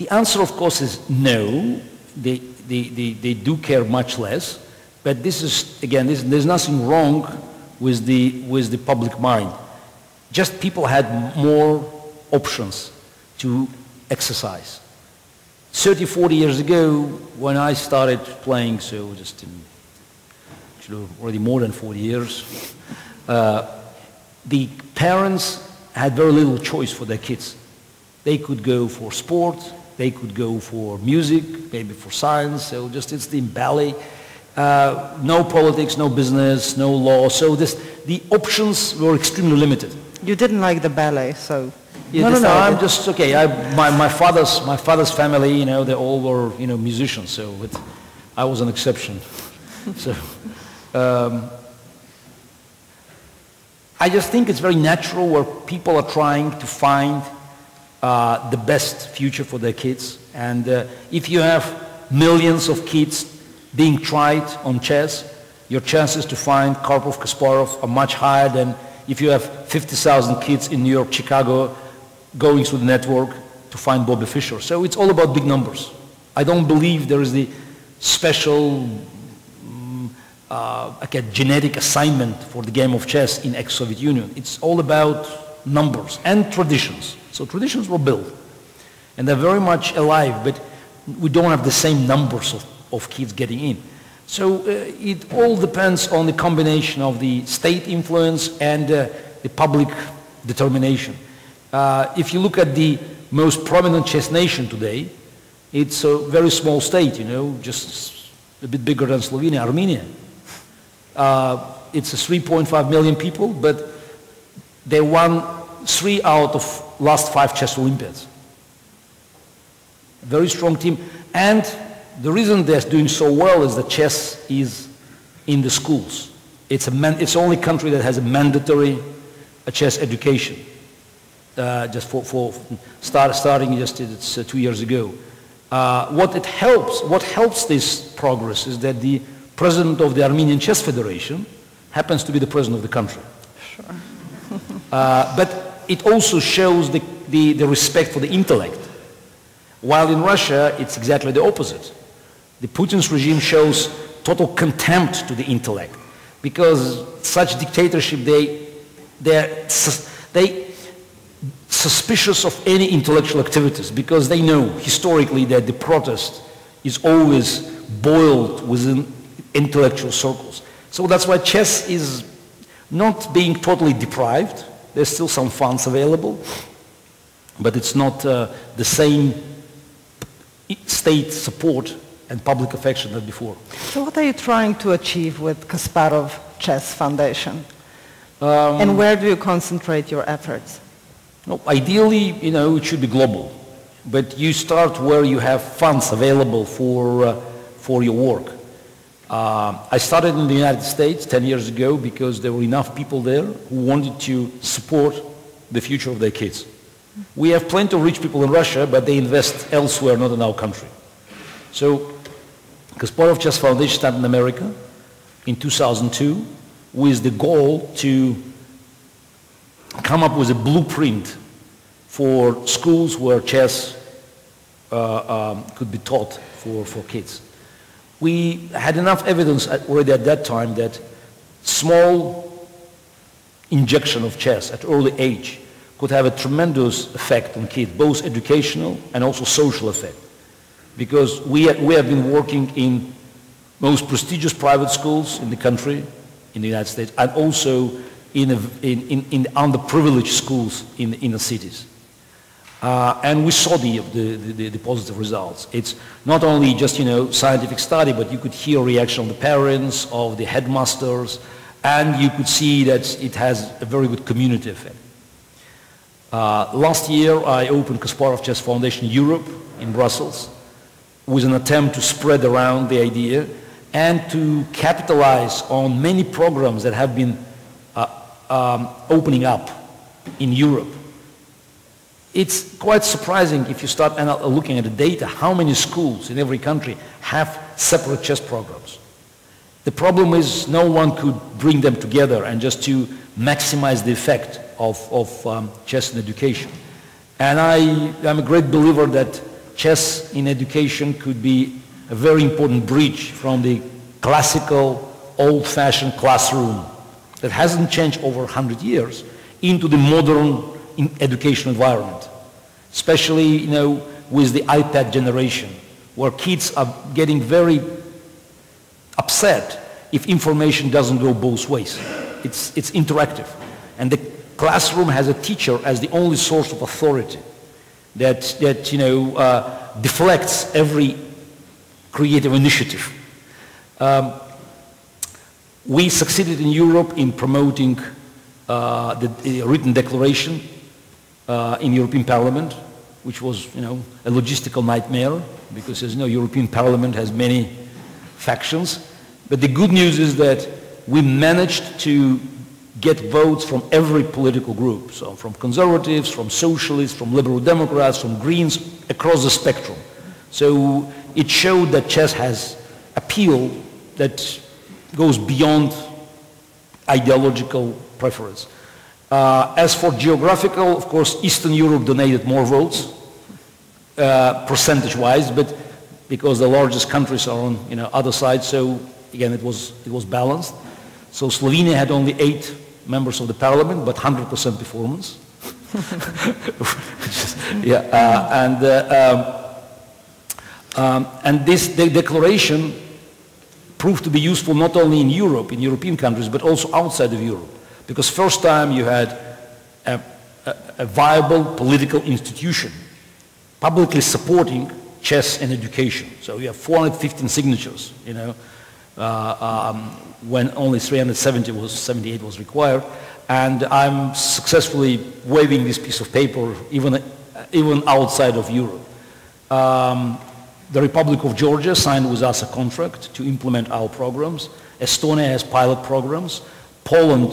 The answer, of course, is no. They do care much less. But this is, again, there's nothing wrong with the public mind. Just people had more options to exercise. 30, 40 years ago, when I started playing, so just in, actually already more than 40 years, the parents had very little choice for their kids. They could go for sport, they could go for music, maybe for science, so just it's the ballet. No politics, no business, no law, so the options were extremely limited. You didn't like the ballet, so... Yeah, no, I'm just, okay, my father's family, you know, they all were, you know, musicians, so I was an exception. So... I just think it's very natural where people are trying to find the best future for their kids. And if you have millions of kids being tried on chess, your chances to find Karpov, Kasparov are much higher than if you have 50,000 kids in New York, Chicago, going through the network to find Bobby Fischer. So it's all about big numbers. I don't believe there is the special like a genetic assignment for the game of chess in ex-Soviet Union. It's all about numbers and traditions. So traditions were built, and they're very much alive, but we don't have the same numbers of kids getting in. So it all depends on the combination of the state influence and the public determination. If you look at the most prominent chess nation today, it's a very small state, you know, just a bit bigger than Slovenia, Armenia. It's 3.5 million people, but they won 3 out of last 5 chess Olympiads. Very strong team. And the reason they're doing so well is that chess is in the schools. It's the only country that has a mandatory chess education. Just starting just it's 2 years ago. What helps this progress is that the president of the Armenian Chess Federation happens to be the president of the country. Sure. But it also shows the respect for the intellect. While in Russia, it's exactly the opposite. The Putin's regime shows total contempt to the intellect, because such dictatorship, they're suspicious of any intellectual activities, because they know historically that the protest is always boiled within intellectual circles. So that's why chess is not being totally deprived. There's still some funds available, but it's not the same state support and public affection than before. So what are you trying to achieve with Kasparov Chess Foundation? And where do you concentrate your efforts? No, ideally, you know, it should be global, but you start where you have funds available for your work. I started in the United States 10 years ago because there were enough people there who wanted to support the future of their kids. We have plenty of rich people in Russia, but they invest elsewhere, not in our country. So Kasparov Chess Foundation started in America in 2002 with the goal to come up with a blueprint for schools where chess could be taught for kids. We had enough evidence already at that time that small injection of chess at early age could have a tremendous effect on kids, both educational and also social effect. Because we have been working in most prestigious private schools in the country, in the United States, and also in underprivileged schools in the inner cities. And we saw the positive results. It's not only just, you know, scientific study, but you could hear reaction of the parents, of the headmasters, and you could see that it has a very good community effect. Last year, I opened Kasparov Chess Foundation Europe in Brussels with an attempt to spread around the idea and to capitalize on many programs that have been opening up in Europe. It's quite surprising if you start looking at the data, how many schools in every country have separate chess programs. The problem is no one could bring them together and just to maximize the effect of chess in education. And I'm a great believer that chess in education could be a very important bridge from the classical, old-fashioned classroom that hasn't changed over 100 years into the modern education environment, especially, you know, with the iPad generation, where kids are getting very upset if information doesn't go both ways. It's interactive. And the classroom has a teacher as the only source of authority that you know, deflects every creative initiative. We succeeded in Europe in promoting the written declaration in European Parliament, which was, you know, a logistical nightmare, because as you know, European Parliament has many factions. But the good news is that we managed to get votes from every political group, so from conservatives, from socialists, from liberal democrats, from greens, across the spectrum. So it showed that chess has appeal that goes beyond ideological preference. As for geographical, of course, Eastern Europe donated more votes, percentage-wise, but because the largest countries are on, you know, other side, so again, it was balanced. So Slovenia had only 8 members of the parliament, but 100% performance. Yeah, and this declaration proved to be useful not only in Europe, in European countries, but also outside of Europe. Because first time you had a viable political institution publicly supporting chess and education. So we have 415 signatures, you know, when only 378 was required. And I'm successfully waving this piece of paper even outside of Europe. The Republic of Georgia signed with us a contract to implement our programs. Estonia has pilot programs. Poland,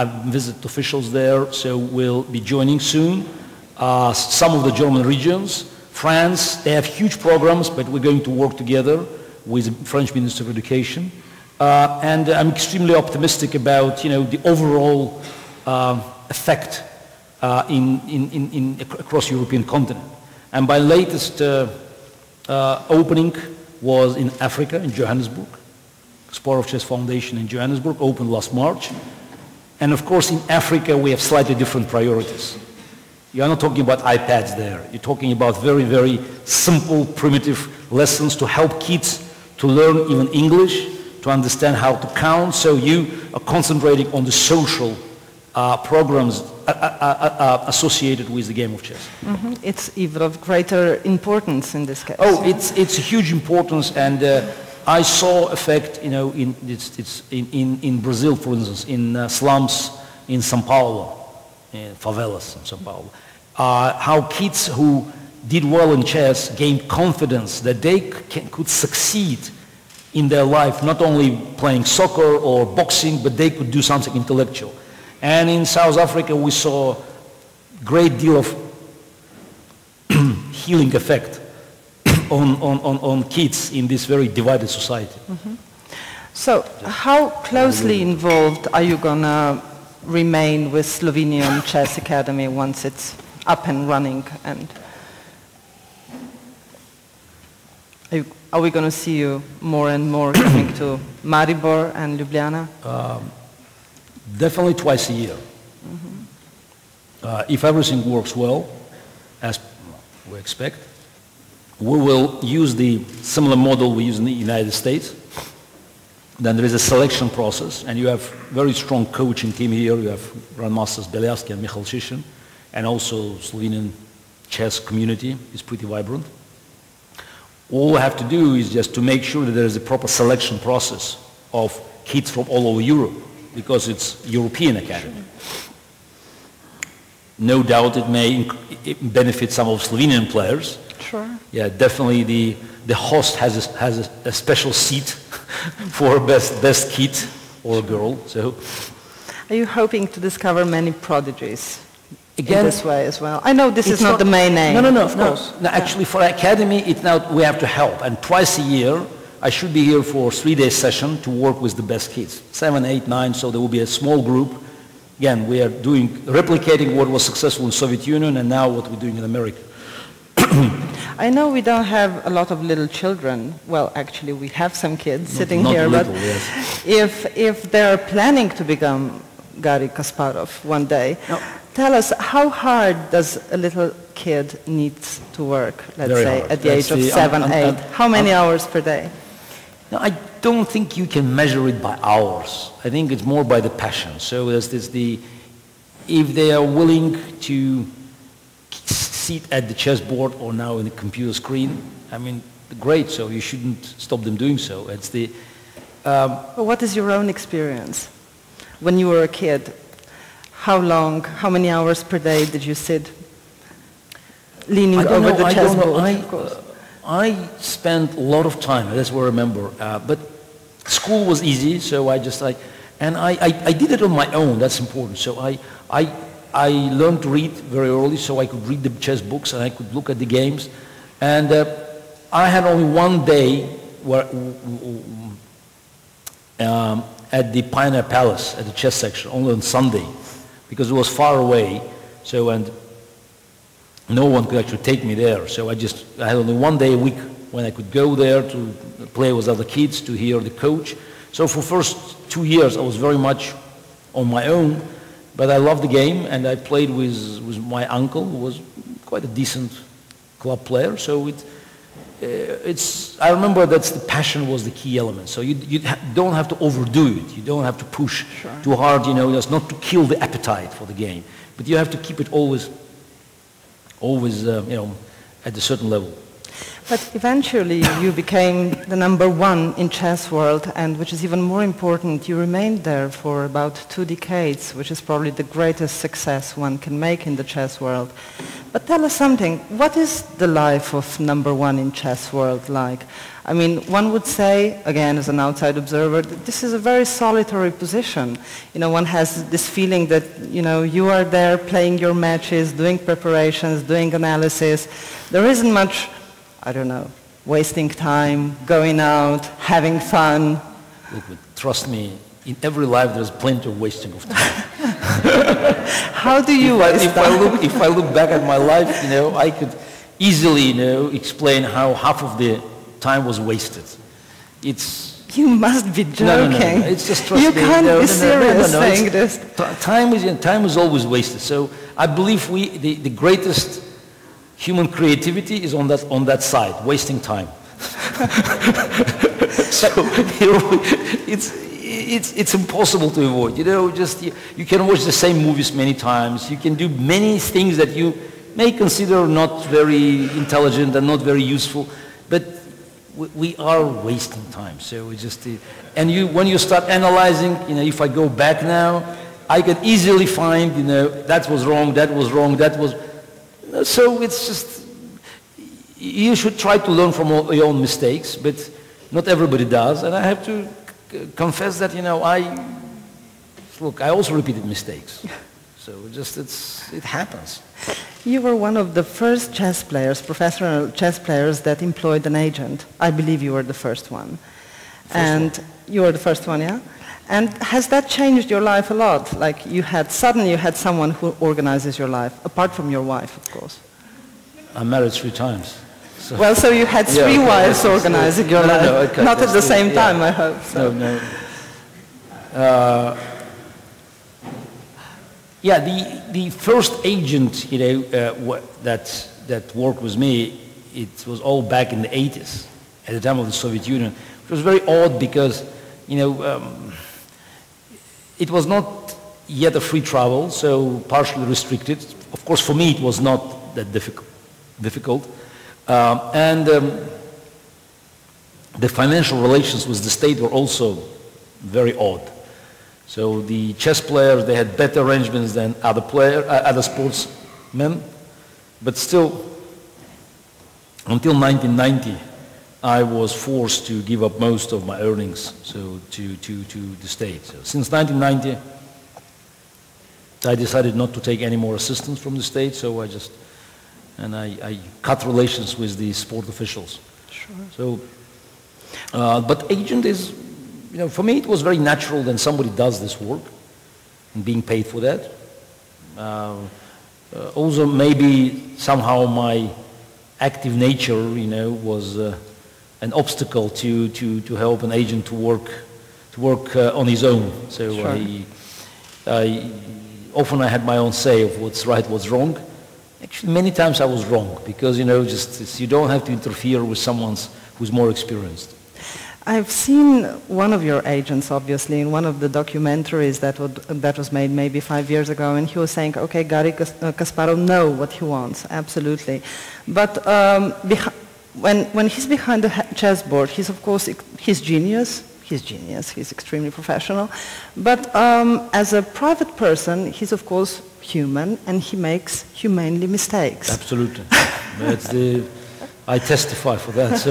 I visit officials there, so we'll be joining soon. Some of the German regions. France, they have huge programs, but we're going to work together with the French Minister of Education. And I'm extremely optimistic about, you know, the overall effect across the European continent. And my latest opening was in Africa, in Johannesburg. Kasparov Chess Foundation in Johannesburg opened last March. And of course, in Africa, we have slightly different priorities. You're not talking about iPads there. You're talking about very, very simple, primitive lessons to help kids to learn even English, to understand how to count. So you are concentrating on the social programs associated with the game of chess. Mm-hmm. It's even of greater importance in this case. Oh, it's a huge importance, and I saw effect, you know, in Brazil, for instance, in slums in Sao Paulo, in favelas in Sao Paulo, how kids who did well in chess gained confidence that they could succeed in their life, not only playing soccer or boxing, but they could do something intellectual. And in South Africa, we saw a great deal of healing effect on kids in this very divided society. Mm-hmm. So how closely involved are you going to remain with Slovenian Chess Academy once it's up and running? And are we going to see you more and more coming to Maribor and Ljubljana? Definitely twice a year. Mm-hmm. If everything works well, as we expect, we will use the similar model we use in the United States. Then there is a selection process, and you have very strong coaching team here. You have Grandmasters Beliavsky and Michal Shishin, and also Slovenian chess community is pretty vibrant. All we have to do is just to make sure that there is a proper selection process of kids from all over Europe, because it's European academy. No doubt it may benefit some of Slovenian players. Sure. Yeah, definitely the host has a special seat for best kid or girl. So, are you hoping to discover many prodigies again, in this way as well? I know this is not the main aim. No, of course. Actually, for academy, we have to help, and twice a year. I should be here for a 3-day session to work with the best kids, 7, 8, 9, so there will be a small group. Again, we are replicating what was successful in Soviet Union and now what we're doing in America. I know we don't have a lot of little children. Well, actually, we have some kids sitting here. Little, but yes. If they're planning to become Garry Kasparov one day, tell us, how hard does a little kid needs to work, let's say, hard. At the age of 7, 8? How many hours per day? No, I don't think you can measure it by hours. I think it's more by the passion. So if they are willing to sit at the chessboard or now in the computer screen, I mean, great, so you shouldn't stop them doing so. It's the, but what is your own experience when you were a kid? How long, how many hours per day did you sit leaning over the chessboard? I spent a lot of time, that's what I remember, but school was easy, so I just and I did it on my own, that's important. So I learned to read very early, so I could read the chess books and I could look at the games. And I had only one day where, at the Pioneer Palace, at the chess section, only on Sunday, because it was far away, so and no one could actually take me there. So I had only one day a week when I could go there to play with other kids, to hear the coach. So for first 2 years, I was very much on my own, but I loved the game, and I played with my uncle, who was quite a decent club player. So I remember that the passion was the key element. So you don't have to overdo it. You don't have to push too hard, you know, just not to kill the appetite for the game. But you have to keep it always at a certain level. But eventually you became the #1 in chess world, and which is even more important, you remained there for about 2 decades, which is probably the greatest success one can make in the chess world. But tell us something, what is the life of #1 in chess world like? I mean, one would say, again, as an outside observer, that this is a very solitary position. You know, one has this feeling that, you know, you are there playing your matches, doing preparations, doing analysis. There isn't much, I don't know, wasting time, going out, having fun. Look, trust me, in every life there's plenty of wasting of time. How do you waste time? If I look back at my life, you know, I could easily, you know, explain how half of the time was wasted. It's... You must be joking. No. It's just trust me. You can't be serious saying this. Time is always wasted. So I believe the greatest human creativity is on that side, wasting time. So, you know, it's impossible to avoid. You know, just you can watch the same movies many times. You can do many things that you may consider not very intelligent and not very useful. But we are wasting time. So we just when you start analyzing, you know, if I go back now, I can easily find, you know, that was wrong, that was wrong, that was. So it's just, you should try to learn from your own mistakes, but not everybody does. And I have to confess that, you know, I also repeated mistakes. So just, it happens. You were one of the first chess players, professional chess players, that employed an agent. I believe you were the first one. You were the first one, yeah? And has that changed your life a lot? Like, suddenly you had someone who organizes your life, apart from your wife, of course. I'm married 3 times. So. Well, so you had 3 wives organizing your life. Okay, not at the same time, I hope. So. No. Yeah, the first agent, you know, that worked with me, it was all back in the 80s, at the time of the Soviet Union. It was very odd because, you know, it was not yet a free travel, so partially restricted. Of course, for me, it was not that difficult. The financial relations with the state were also very odd. So the chess players, they had better arrangements than other sportsmen. But still, until 1990, I was forced to give up most of my earnings to the state. So since 1990, I decided not to take any more assistance from the state, so I cut relations with the sport officials. Sure. So, but agent is, you know, for me it was very natural that somebody does this work and being paid for that. Also, maybe somehow my active nature, you know, was an obstacle to help an agent to work on his own. So sure. I often had my own say of what's right, what's wrong. Actually, many times I was wrong because, you know, just you don't have to interfere with someone who's more experienced. I've seen one of your agents, obviously, in one of the documentaries that was made maybe 5 years ago, and he was saying, okay, Garry Kasparov knows what he wants, absolutely. But when he's behind the chessboard, he's of course he's genius, he's extremely professional, but as a private person, he's of course human, and he makes humanly mistakes. Absolutely. I testify for that. So.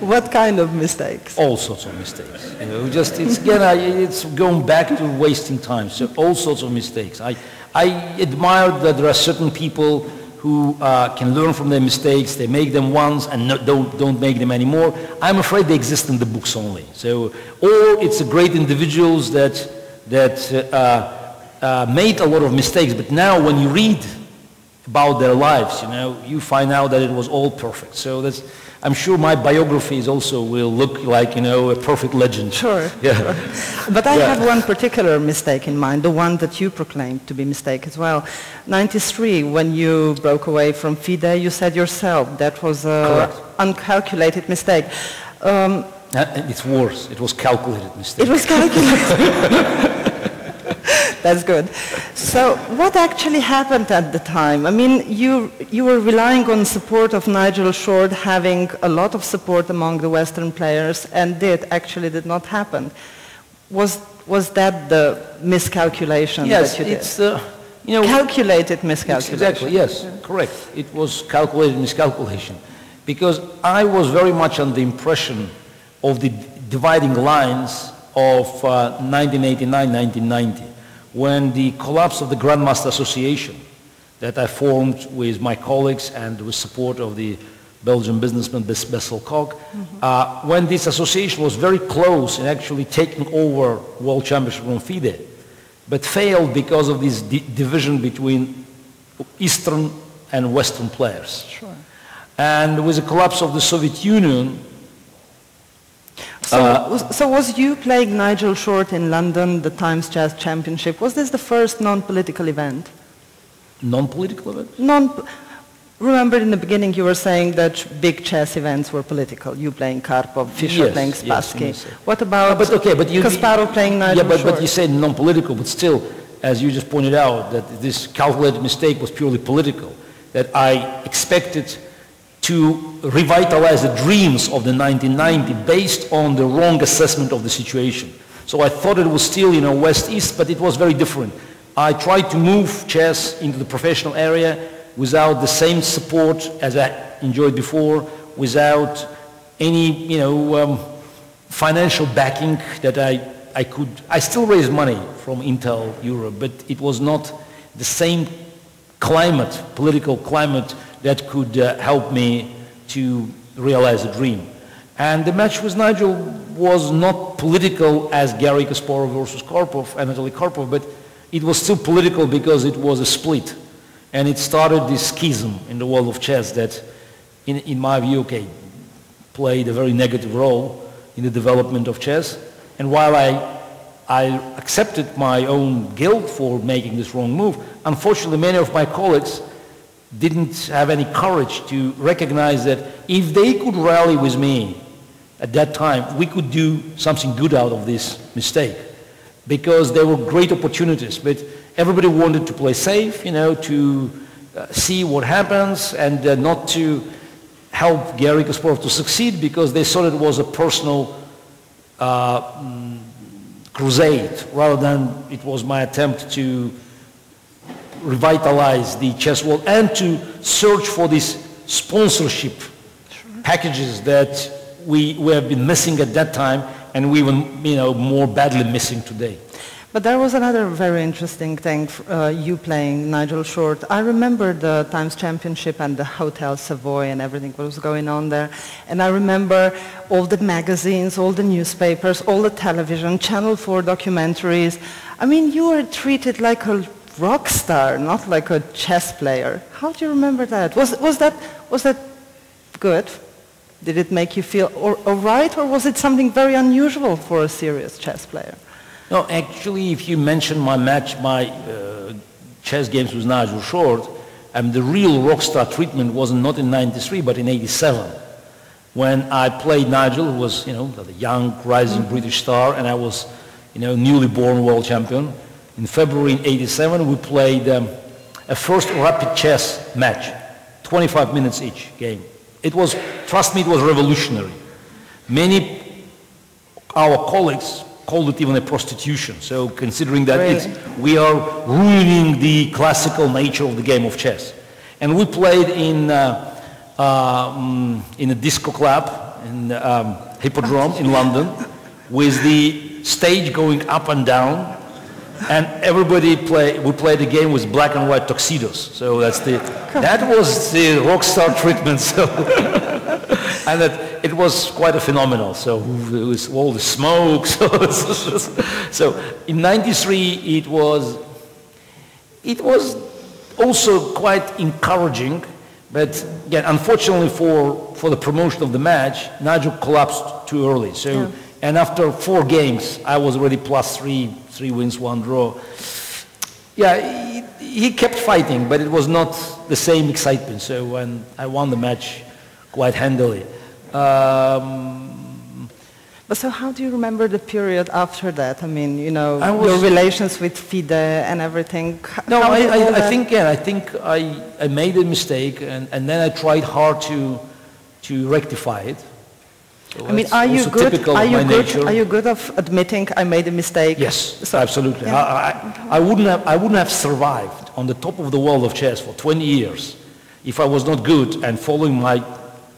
What kind of mistakes? All sorts of mistakes. You know, it's going back to wasting time, so all sorts of mistakes. I admire that there are certain people who can learn from their mistakes. They make them once and don't make them anymore. I'm afraid they exist in the books only. So, or it's great individuals that made a lot of mistakes, but now when you read about their lives, you know, you find out that it was all perfect. So that's, I'm sure my biographies also will look like, you know, a perfect legend. Sure. Yeah. Sure. But I have one particular mistake in mind, the one that you proclaimed to be a mistake as well. 93, when you broke away from FIDE, you said yourself that was an uncalculated mistake. It's worse. It was calculated mistake. It was calculated. That's good. So what actually happened at the time? I mean, you were relying on support of Nigel Short, having a lot of support among the Western players, and it actually did not happen. Was that the miscalculation that you did? Yes, you know, calculated miscalculation. Exactly, yes, correct. It was calculated miscalculation. Because I was very much under the impression of the dividing lines of 1989-1990, when the collapse of the Grandmaster Association that I formed with my colleagues and with support of the Belgian businessman Bessel Koch, when this association was very close in actually taking over World Championship from FIDE, but failed because of this division between Eastern and Western players. Sure. And with the collapse of the Soviet Union. So, was you playing Nigel Short in London, the Times Chess Championship? Was this the first non-political event? Non-political event? Remember in the beginning you were saying that big chess events were political. You playing Karpov, Fischer playing Spassky. Yes, what about Kasparov playing Nigel Short? But you said non-political, but still, as you just pointed out, that this calculated mistake was purely political, that I expected to revitalize the dreams of the 1990 based on the wrong assessment of the situation. So I thought it was still, you know, West-East, but it was very different. I tried to move chess into the professional area without the same support as I enjoyed before, without any, you know, financial backing that I could. I still raised money from Intel Europe, but it was not the same climate, political climate, that could help me to realize a dream. And the match with Nigel was not political as Garry Kasparov versus Karpov, Anatoly Karpov, but it was still political because it was a split. And it started this schism in the world of chess that, in my view, played a very negative role in the development of chess. And while I accepted my own guilt for making this wrong move, unfortunately many of my colleagues didn't have any courage to recognize that if they could rally with me at that time, we could do something good out of this mistake, because there were great opportunities. But everybody wanted to play safe, you know, to see what happens and not to help Garry Kasparov to succeed, because they thought it was a personal crusade rather than it was my attempt to revitalize the chess world and to search for these sponsorship packages that we have been missing at that time, and we were, you know, more badly missing today. But there was another very interesting thing, you playing Nigel Short. I remember the Times Championship and the Hotel Savoy and everything what was going on there. And I remember all the magazines, all the newspapers, all the television, Channel 4 documentaries. I mean, you were treated like a rock star, not like a chess player. How do you remember that? Was that good? Did it make you feel alright, or was it something very unusual for a serious chess player? No, actually, if you mention my match, my chess games with Nigel Short, the real rock star treatment was not in '93, but in '87, when I played Nigel, who was, you know, the young rising British star, and I was, you know, newly born world champion. In February '87, we played a first rapid chess match, 25 minutes each game. It was, trust me, it was revolutionary. Many our colleagues called it even a prostitution. So considering that we are ruining the classical nature of the game of chess. And we played in a disco club in Hippodrome in London, with the stage going up and down. And everybody we played the game with black and white tuxedos. So that's that was the rock star treatment. So and that it was quite a phenomenal. So it was all the smoke. So in '93 it was also quite encouraging, but again, unfortunately for the promotion of the match, Nigel collapsed too early. So. Yeah. And after 4 games, I was already +3, 3 wins, 1 draw. Yeah, he kept fighting, but it was not the same excitement. So when I won the match quite handily. But so how do you remember the period after that? I mean, you know, your relations with FIDE and everything. No, I think I made a mistake, and then I tried hard to rectify it. So I mean, are you good of admitting I made a mistake? Yes, so, absolutely. Yeah. I wouldn't have survived on the top of the world of chess for 20 years if I was not good and following my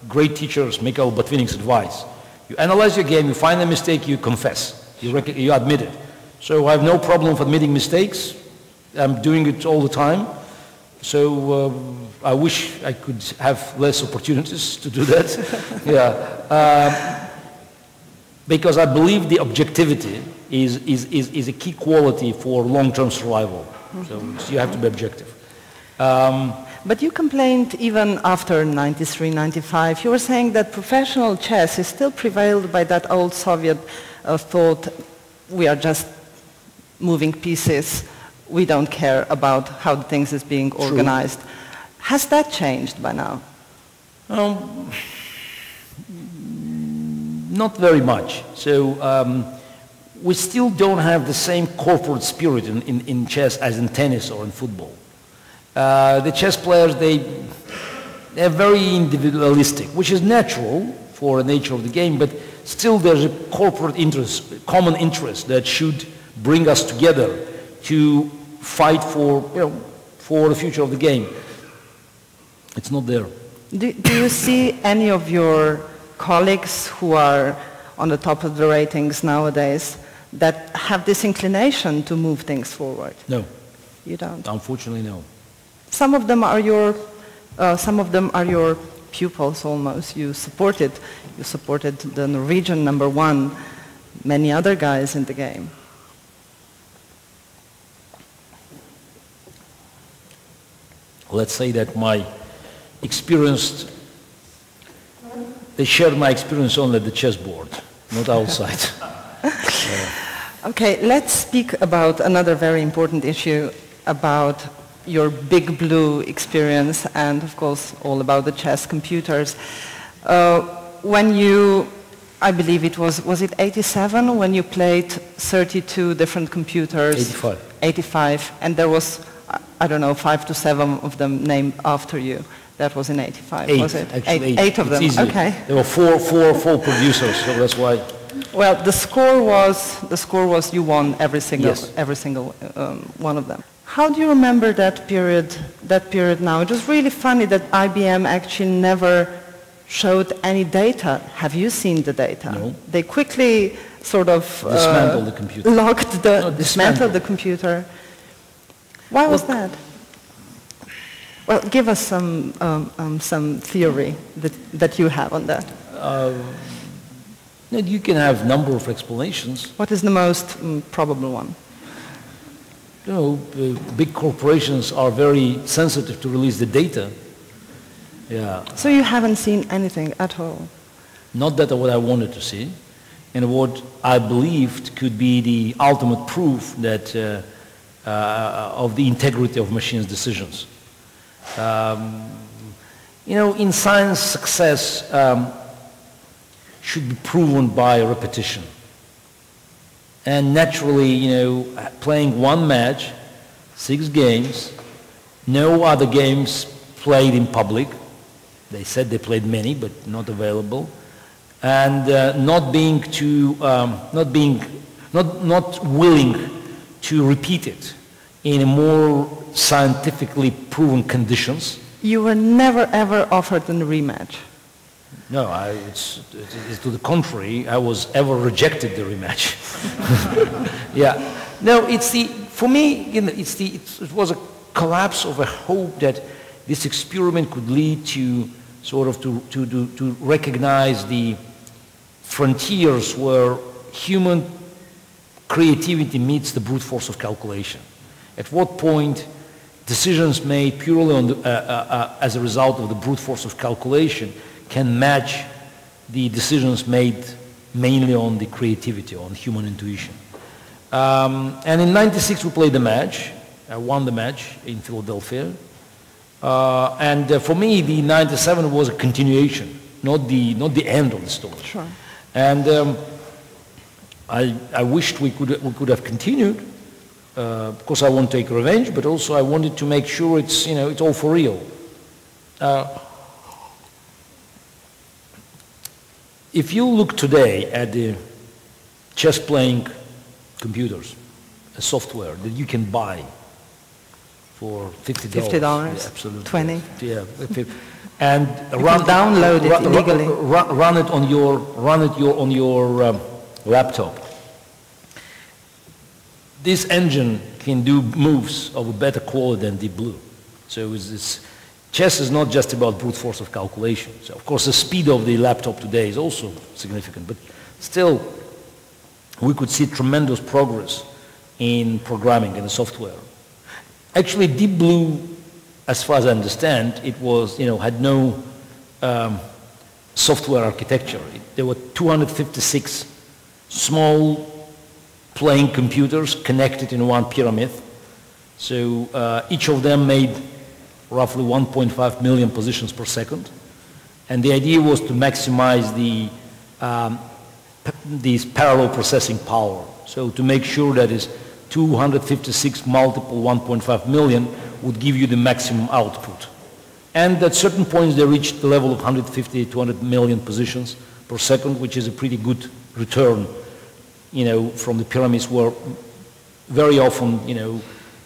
great teachers, Mikhail Botvinnik's advice. You analyze your game, you find a mistake, you confess, you admit it. So I have no problem with admitting mistakes. I'm doing it all the time. So I wish I could have less opportunities to do that. Because I believe the objectivity is a key quality for long-term survival. Mm-hmm. So you have to be objective. But you complained even after 93, 95. You were saying that professional chess is still prevailed by that old Soviet thought, we are just moving pieces. We don't care about how things is being organized. True. Has that changed by now? Not very much. So we still don't have the same corporate spirit in chess as in tennis or in football. The chess players, they're very individualistic, which is natural for the nature of the game, but still there's a corporate interest, a common interest that should bring us together to fight for, you know, for the future of the game. It's not there. Do you see any of your colleagues who are on the top of the ratings nowadays that have this inclination to move things forward? No. You don't? Unfortunately, no. Some of them are your, some of them are your pupils almost. You supported the Norwegian #1, many other guys in the game. Let's say that my experience, they shared my experience only at the chessboard, not outside. Okay, let's speak about another very important issue, about your Big Blue experience and, of course, all about the chess computers. When you, I believe it was it 87 when you played 32 different computers? 85. 85, and there was, I don't know, 5 to 7 of them named after you. That was in 85, was it? Eight of them, okay. There were four producers, so that's why. Well, the score was you won every single one of them. How do you remember that period now? It was really funny that IBM actually never showed any data. Have you seen the data? No. They quickly sort of dismantled the computer. Dismantled the computer. Why was that? Well, give us some theory that you have on that. You can have a number of explanations. What is the most probable one? You know, big corporations are very sensitive to release the data. Yeah. So you haven't seen anything at all? Not that what I wanted to see, and what I believed could be the ultimate proof that of the integrity of machines' decisions. You know, in science, success should be proven by repetition. And naturally, you know, playing one match, 6 games, no other games played in public. They said they played many, but not available. And not willing to repeat it in a more scientifically proven conditions. You were never ever offered a rematch. No, it's to the contrary. I was ever rejected the rematch. Yeah. No, it was a collapse of a hope that this experiment could lead to sort of to recognize the frontiers where human creativity meets the brute force of calculation. At what point decisions made purely on the, as a result of the brute force of calculation can match the decisions made mainly on the creativity, on human intuition. And in 96 we played the match. I won the match in Philadelphia. For me, the 97 was a continuation, not the end of the story. Sure. And I wished we could have continued. Of course, I won't take revenge, but also I wanted to make sure it's, you know, it's all for real. If you look today at the chess playing computers, a software that you can buy for $50. $50? Yeah, absolutely. 20? Yeah. 50. And run it on your laptop. This engine can do moves of a better quality than Deep Blue. So chess is not just about brute force of calculation. So of course the speed of the laptop today is also significant, but still we could see tremendous progress in programming and the software. Actually Deep Blue, as far as I understand, it was, you know, had no software architecture. There were 256 small playing computers connected in one pyramid. So each of them made roughly 1.5 million positions per second. And the idea was to maximize these parallel processing power. So to make sure that is 256 multiple 1.5 million would give you the maximum output. And at certain points they reached the level of 150 to 200 million positions per second, which is a pretty good return, you know, from the pyramids where very often, you know,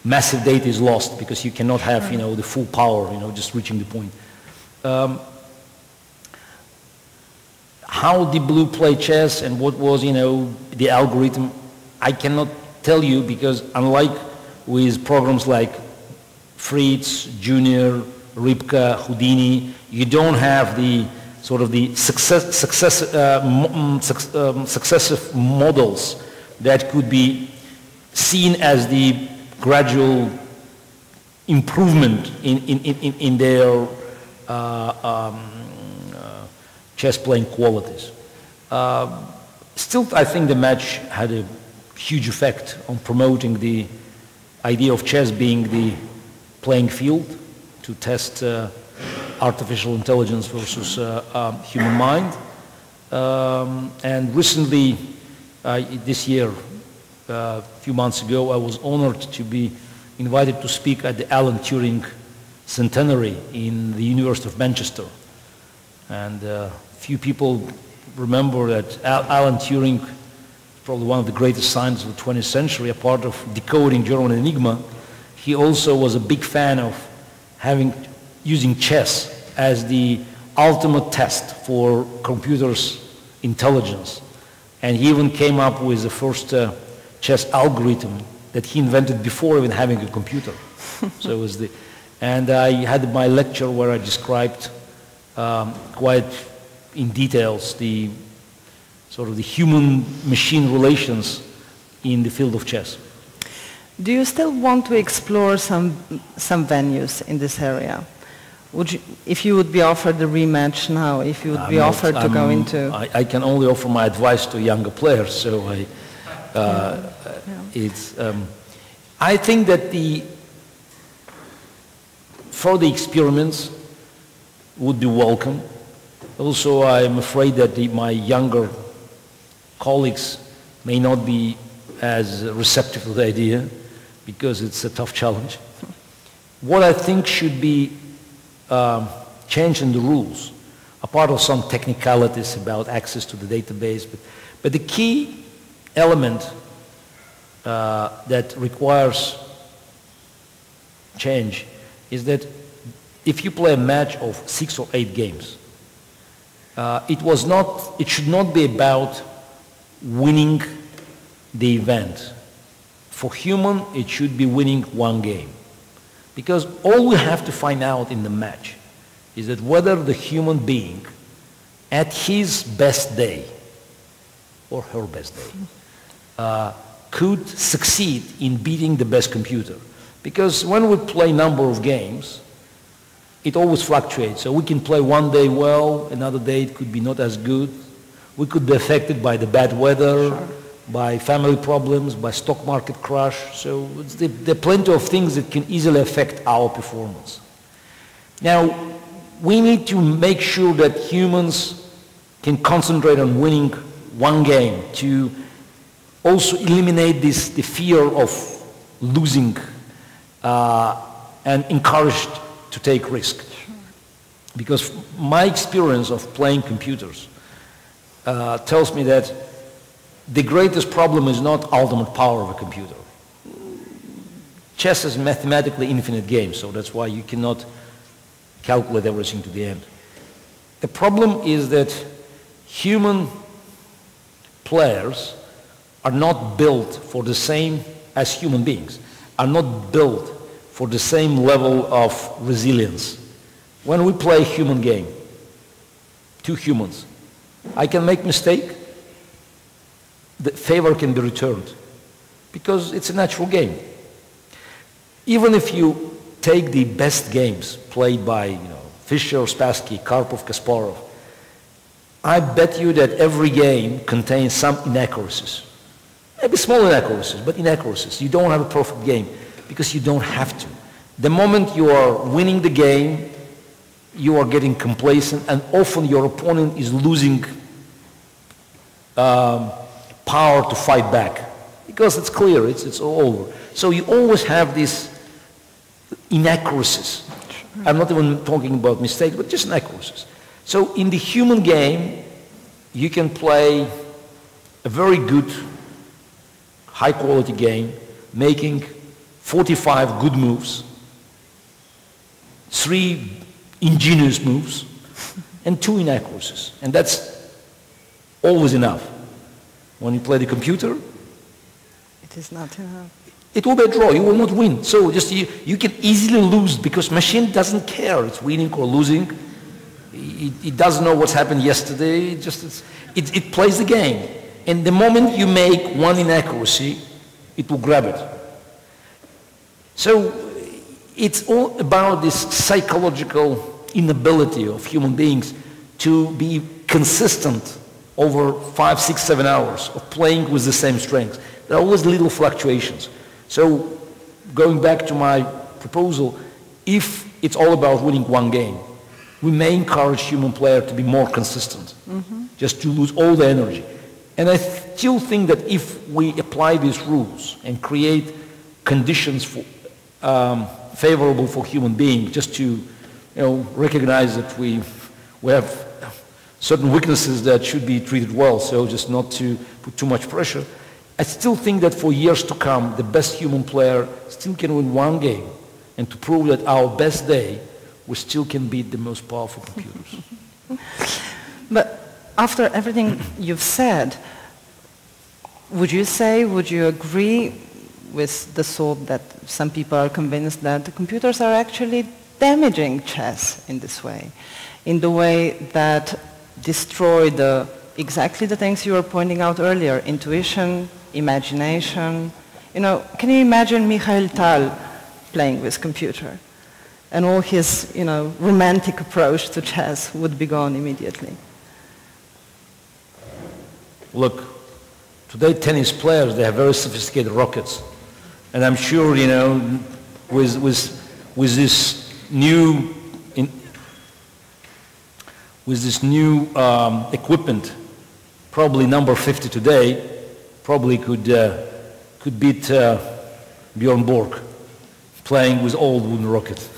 massive data is lost because you cannot have, you know, the full power, you know, just reaching the point. How Deep Blue played chess and what was, you know, the algorithm, I cannot tell you because unlike with programs like Fritz, Junior, Rybka, Houdini, you don't have the sort of the successive models that could be seen as the gradual improvement in their chess playing qualities. Still, I think the match had a huge effect on promoting the idea of chess being the playing field to test artificial intelligence versus human mind. And recently, this year, a few months ago, I was honored to be invited to speak at the Alan Turing Centenary in the University of Manchester. And few people remember that Alan Turing, probably one of the greatest scientists of the 20th century, a part of decoding German Enigma, he also was a big fan of using chess as the ultimate test for computers' intelligence. And he even came up with the first chess algorithm that he invented before even having a computer. So it was and I had my lecture where I described quite in details the sort of the human-machine relations in the field of chess. Do you still want to explore some venues in this area? Would you, if you would be offered a rematch now, if you would be offered to go into? I can only offer my advice to younger players, so I. I think that further experiments would be welcome. Also, I'm afraid that my younger colleagues may not be as receptive to the idea because it's a tough challenge. What I think should be changed in the rules, apart of some technicalities about access to the database, but the key element that requires change is that if you play a match of 6 or 8 games, it should not be about winning the event. For human, it should be winning one game. Because all we have to find out in the match is that whether the human being at his best day or her best day could succeed in beating the best computer. Because when we play a number of games, it always fluctuates. So we can play one day well, another day it could be not as good. We could be affected by the bad weather, sure, by family problems, by stock market crash. So there are plenty of things that can easily affect our performance. Now, we need to make sure that humans can concentrate on winning one game to also eliminate this, the fear of losing and encouraged to take risk. Because my experience of playing computers tells me that the greatest problem is not ultimate power of a computer. Chess is a mathematically infinite game, so that's why you cannot calculate everything to the end. The problem is that human players are not built for the same, as human beings, are not built for the same level of resilience. When we play a human game, two humans, I can make mistake, the favor can be returned, because it's a natural game. Even if you take the best games played by Fischer, Spassky, Karpov, Kasparov, I bet you that every game contains some inaccuracies. Maybe small inaccuracies, but inaccuracies. You don't have a perfect game because you don't have to. The moment you are winning the game, you are getting complacent, and often your opponent is losing power to fight back because it's clear, it's all over. So you always have these inaccuracies. I'm not even talking about mistakes, but just inaccuracies. So in the human game, you can play a very good, high-quality game, making 45 good moves, 3 ingenious moves, and 2 inaccuracies. And that's always enough. When you play the computer, it is not enough. It will be a draw. You will not win. So just you can easily lose because machine doesn't care. It's winning or losing. It doesn't know what's happened yesterday. It plays the game. And the moment you make one inaccuracy, it will grab it. So it's all about this psychological inability of human beings to be consistent over 5, 6, 7 hours of playing with the same strengths. There are always little fluctuations. So going back to my proposal, if it's all about winning one game, we may encourage human player to be more consistent, just to lose all the energy. And I still think that if we apply these rules and create conditions for, favorable for human beings, just to recognize that we have certain weaknesses that should be treated well, so just not to put too much pressure, I still think that for years to come, the best human player still can win one game, and to prove that our best day, we still can beat the most powerful computers. But after everything you've said, would you agree with the thought that some people are convinced that the computers are actually damaging chess in this way, in the way that destroy the, exactly the things you were pointing out earlier, intuition, imagination. You know, can you imagine Mikhail Tal playing with computer? And all his, romantic approach to chess would be gone immediately. Look, today tennis players, they have very sophisticated rockets. And I'm sure, with this new equipment, probably number 50 today, probably could beat Bjorn Borg playing with old wooden rockets.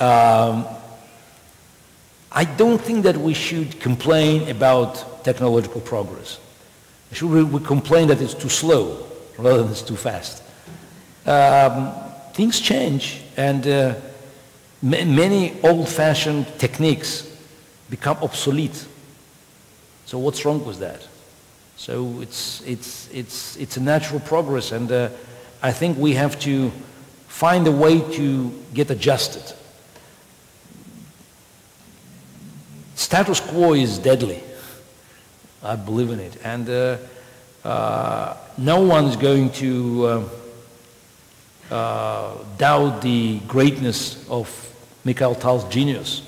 I don't think that we should complain about technological progress. Should we complain that it's too slow rather than it's too fast? Things change, and many old-fashioned techniques become obsolete. So what's wrong with that? So it's a natural progress, and I think we have to find a way to get adjusted. Status quo is deadly. I believe in it. And no one's going to doubt the greatness of Mikhail Tal's genius.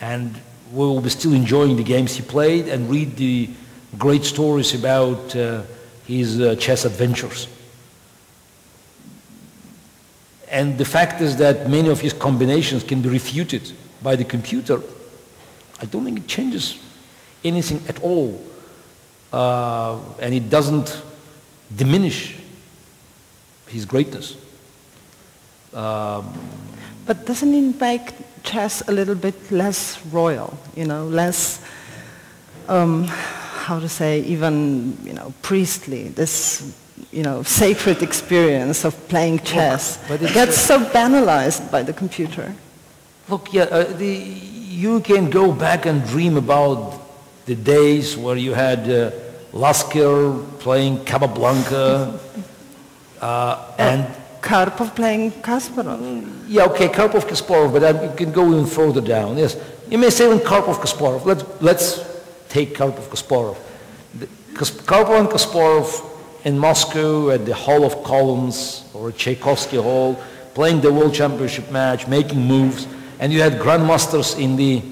And we will be still enjoying the games he played and read the great stories about his chess adventures. And the fact is that many of his combinations can be refuted by the computer. I don't think it changes anything at all. and it doesn't diminish his greatness. But doesn't it make chess a little bit less royal, you know, less, how to say, even, you know, priestly, this, you know, sacred experience of playing chess? Look, but it gets so banalized by the computer. Look, yeah, you can go back and dream about the days where you had Lasker playing Capablanca and Karpov playing Kasparov. Yeah, okay, Karpov, Kasparov, but you can go even further down. Yes, you may say even Karpov, Kasparov. Let's take Karpov, Kasparov. Karpov and Kasparov in Moscow at the Hall of Columns or Tchaikovsky Hall, playing the World Championship match, making moves, and you had grandmasters in the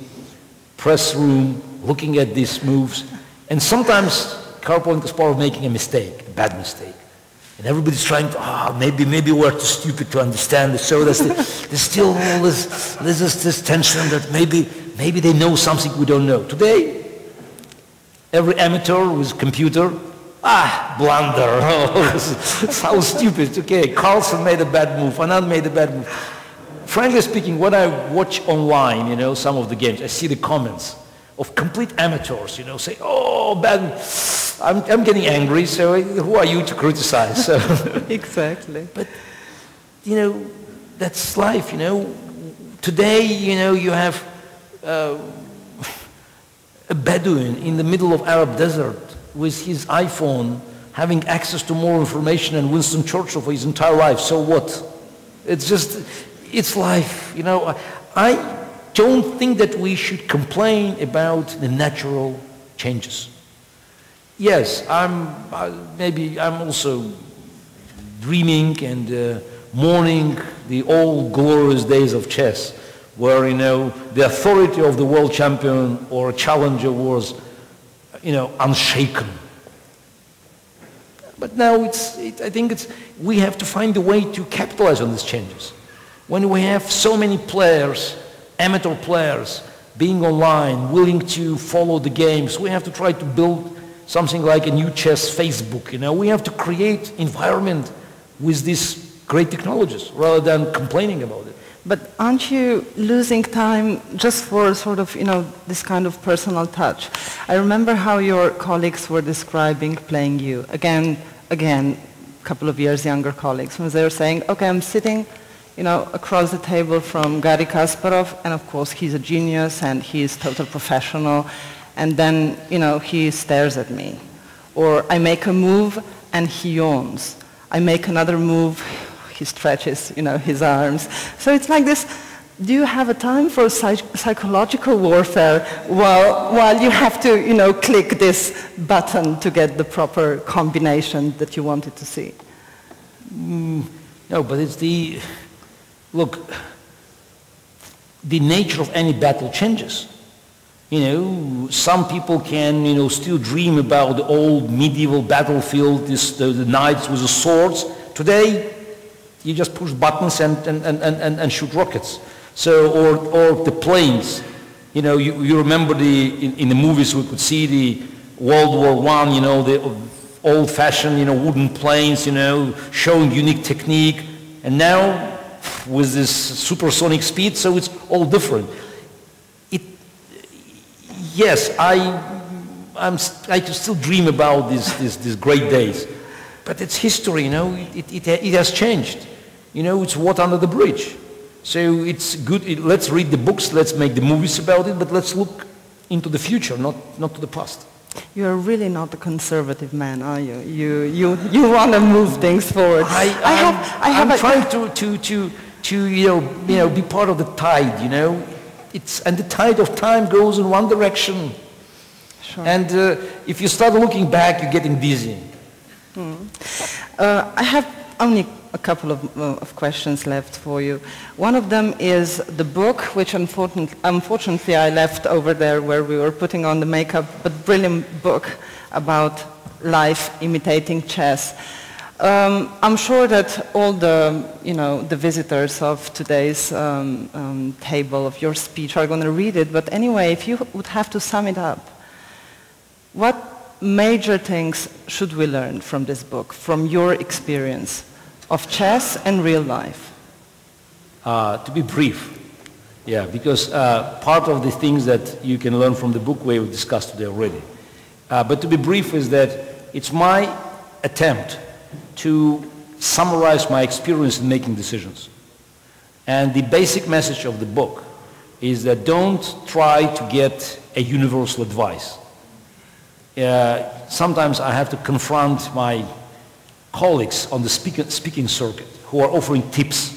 press room looking at these moves, and sometimes Karpov and Kasparov making a mistake, a bad mistake. And everybody's trying to, maybe we're too stupid to understand this. So there's still all this tension that maybe they know something we don't know. Today, every amateur with computer, blunder, how stupid. Okay, Carlsen made a bad move, Anand made a bad move. Frankly speaking, when I watch online, you know, some of the games, I see the comments of complete amateurs, you know, say, oh, bad, I'm getting angry, so who are you to criticize? So. Exactly. But, you know, that's life, you know. Today, you know, you have a Bedouin in the middle of Arab desert with his iPhone having access to more information than Winston Churchill for his entire life. So what? It's just, it's life, you know. I don't think that we should complain about the natural changes. Yes, maybe I'm also dreaming and mourning the old glorious days of chess, where, you know, the authority of the world champion or challenger was, you know, unshaken. But now I think we have to find a way to capitalize on these changes. When we have so many players, amateur players, being online, willing to follow the games, we have to try to build something like a new chess Facebook. You know, we have to create environment with these great technologies rather than complaining about it. But aren't you losing time just for sort of, you know, this kind of personal touch? I remember how your colleagues were describing playing you. Again, a couple of years younger colleagues, when they were saying, okay, I'm sitting, you know, across the table from Garry Kasparov, and of course he's a genius and he's total professional, and then, you know, he stares at me. Or I make a move and he yawns. I make another move, he stretches, you know, his arms. So it's like this, do you have a time for psychological warfare while you have to, you know, click this button to get the proper combination that you wanted to see? No, but it's the... Look, the nature of any battle changes. You know, some people can, you know, still dream about the old medieval battlefield, the knights with the swords. Today, you just push buttons and shoot rockets. So, or the planes. You know, you remember in the movies we could see the World War I, you know, the old-fashioned, you know, wooden planes, you know, showing unique technique. And now, with this supersonic speed, so it's all different. Yes, I can still dream about these great days, but it's history, you know. It has changed, you know. It's water under the bridge, so it's good. Let's read the books, let's make the movies about it, but let's look into the future, not to the past. You are really not a conservative man, are you? You want to move things forward. I'm trying to you know, be part of the tide, you know. And the tide of time goes in one direction. Sure. And if you start looking back, you're getting dizzy. I have only a couple of questions left for you. One of them is the book, which unfortunately I left over there where we were putting on the makeup, but brilliant book about life imitating chess. I'm sure that all the, you know, the visitors of today's table of your speech are going to read it, but anyway, if you would have to sum it up, what major things should we learn from this book, from your experience of chess and real life? To be brief, yeah, because part of the things that you can learn from the book we have discussed today already. But to be brief is that it's my attempt to summarize my experience in making decisions. And the basic message of the book is that don't try to get a universal advice. Sometimes I have to confront my colleagues on the speaking circuit who are offering tips.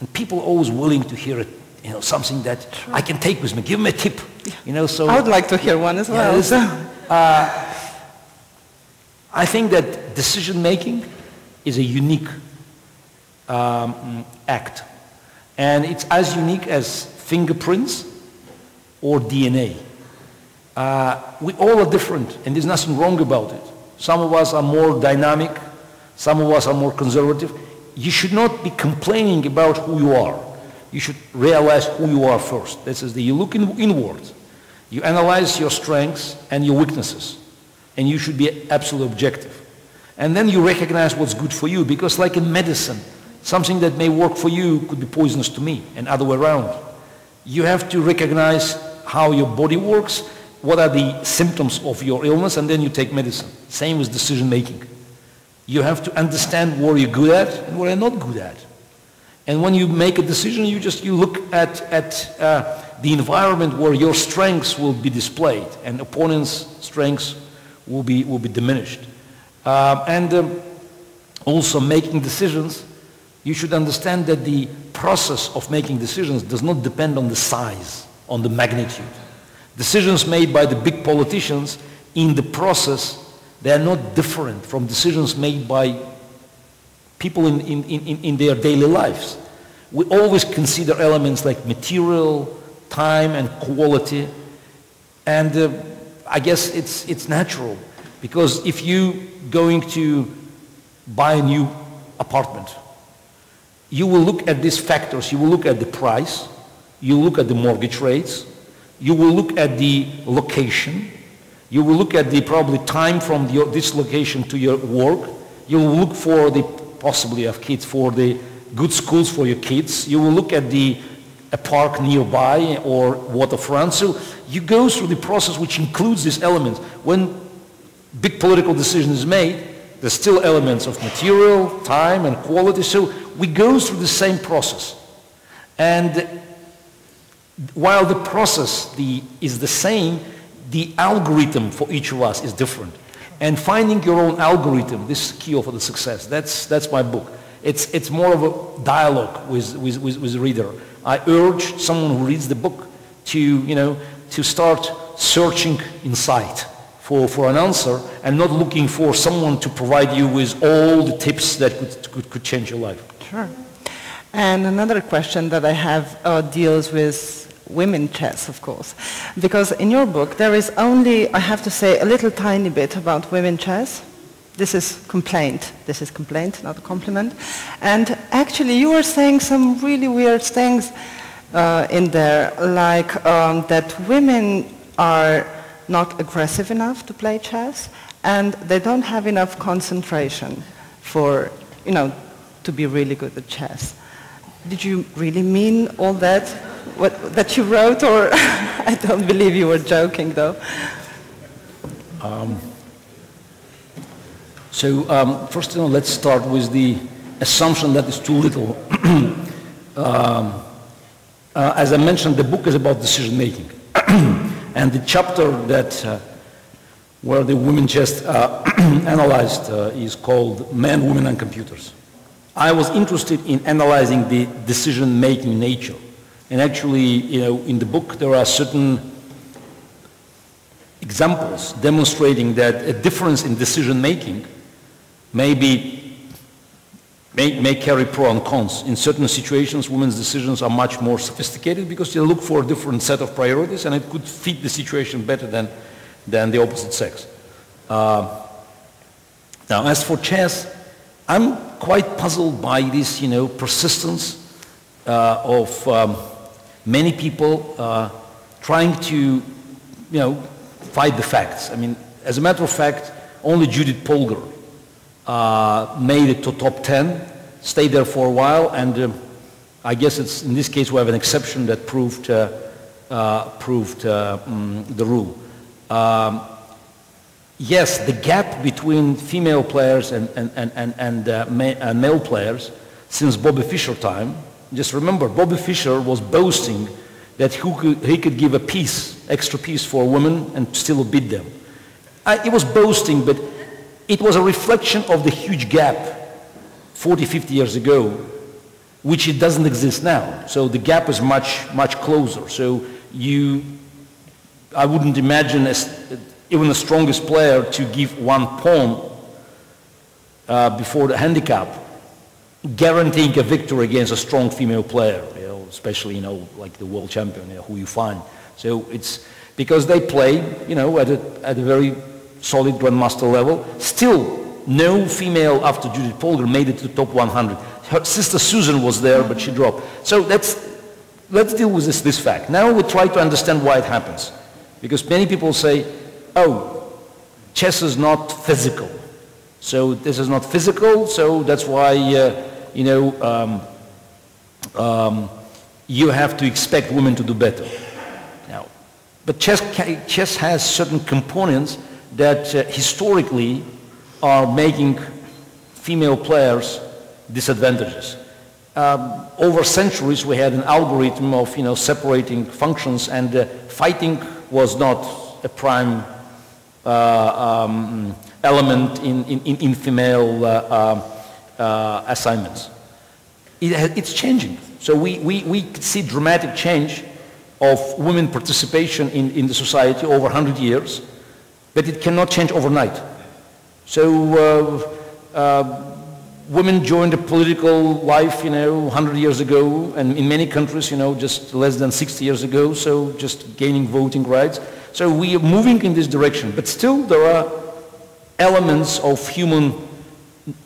And people are always willing to hear it, you know, something that I can take with me. Give me a tip, you know, so... I would like to hear one as well. Yeah, I think that decision-making is a unique act. And it's as unique as fingerprints or DNA. We all are different, and there's nothing wrong about it. Some of us are more dynamic, some of us are more conservative. You should not be complaining about who you are. You should realize who you are first. This is the, you look inward. You analyze your strengths and your weaknesses. And you should be absolutely objective. And then you recognize what's good for you, because like in medicine, something that may work for you could be poisonous to me, and other way around. You have to recognize how your body works, what are the symptoms of your illness, and then you take medicine. Same with decision-making. You have to understand what you're good at and what you're not good at. And when you make a decision, you just look at the environment where your strengths will be displayed, and opponents' strengths will be diminished. Also making decisions, you should understand that the process of making decisions does not depend on the size, on the magnitude. Decisions made by the big politicians in the process, they are not different from decisions made by people in their daily lives. We always consider elements like material, time, and quality. And I guess it's natural, because if you're going to buy a new apartment, you will look at these factors. You will look at the price, you look at the mortgage rates, you will look at the location, you will look at the probably time from this location to your work, you will look for the possibly of kids, for the good schools for your kids, you will look at a park nearby or waterfront. So you go through the process which includes these elements. When big political decision is made, there's still elements of material, time, and quality. So we go through the same process. And while the process is the same, the algorithm for each of us is different. And finding your own algorithm, this is key for the success. That's my book. It's more of a dialogue with the reader. I urge someone who reads the book to, you know, to start searching inside for an answer, and not looking for someone to provide you with all the tips that could change your life. Sure. And another question that I have deals with women chess, of course, because in your book there is only, I have to say, a little tiny bit about women chess. This is complaint, not a compliment. And actually you were saying some really weird things in there, like that women are not aggressive enough to play chess, and they don't have enough concentration for, you know, to be really good at chess. Did you really mean all that, that you wrote, or I don't believe you were joking, though? First of all, let's start with the assumption that it's too little. As I mentioned, the book is about decision-making. And the chapter that where the women chess analyzed is called Men, Women and Computers. I was interested in analyzing the decision-making nature. And actually, you know, in the book there are certain examples demonstrating that a difference in decision-making may carry pro and cons. In certain situations, women's decisions are much more sophisticated because they look for a different set of priorities, and it could fit the situation better than the opposite sex. Now, as for chess, I'm quite puzzled by this, you know, persistence of many people trying to, you know, fight the facts. I mean, As a matter of fact, only Judit Polgár made it to top 10, stayed there for a while, and I guess it's, in this case, we have an exception that proved, the rule. Yes, the gap between female players and male players since Bobby Fischer time, just remember, Bobby Fischer was boasting that he could give a piece, extra piece for women and still beat them. It was boasting, but it was a reflection of the huge gap 40, 50 years ago, which it doesn't exist now. So the gap is much, much closer. So you, I wouldn't imagine even the strongest player to give one pawn before the handicap, guaranteeing a victory against a strong female player, you know, especially, you know, like the world champion, you know, who you find. So it's because they play, you know, at a very solid grandmaster level. Still, no female after Judit Polgár made it to the top 100. Her sister Susan was there, but she dropped. So let's deal with this fact. Now we try to understand why it happens. Because many people say, oh, chess is not physical. So this is not physical, so that's why, you know, you have to expect women to do better. Now, but chess has certain components that historically are making female players disadvantages. Over centuries, we had an algorithm of, you know, separating functions, and fighting was not a prime element in female assignments. It's changing. So we could see dramatic change of women participation in the society over 100 years, but it cannot change overnight. So women joined the political life, you know, 100 years ago, and in many countries, you know, just less than 60 years ago, so just gaining voting rights. So we are moving in this direction, but still there are elements of human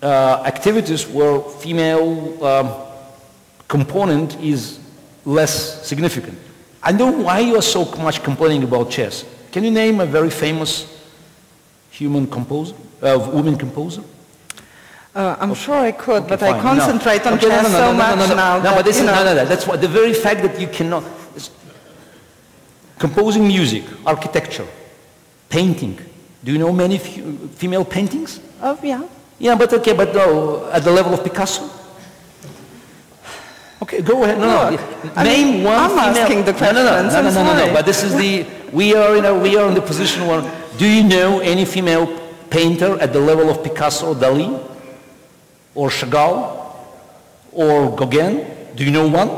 activities where female component is less significant. I don't know why you are so much complaining about chess. Can you name a very famous human composer? Women composer? I'm sure I could, but I concentrate on chess so much now. No, but this is none of that. That's why the very fact that you cannot... Composing music, architecture, painting. Do you know many female paintings? Oh, yeah. Yeah, but okay, but no, at the level of Picasso? Okay, go ahead. No, no. Name one female... I'm asking the question. No, but this is the... We are, you know, we are in the position where... Do you know any female painter at the level of Picasso, Dalí, or Chagall, or Gauguin? Do you know one?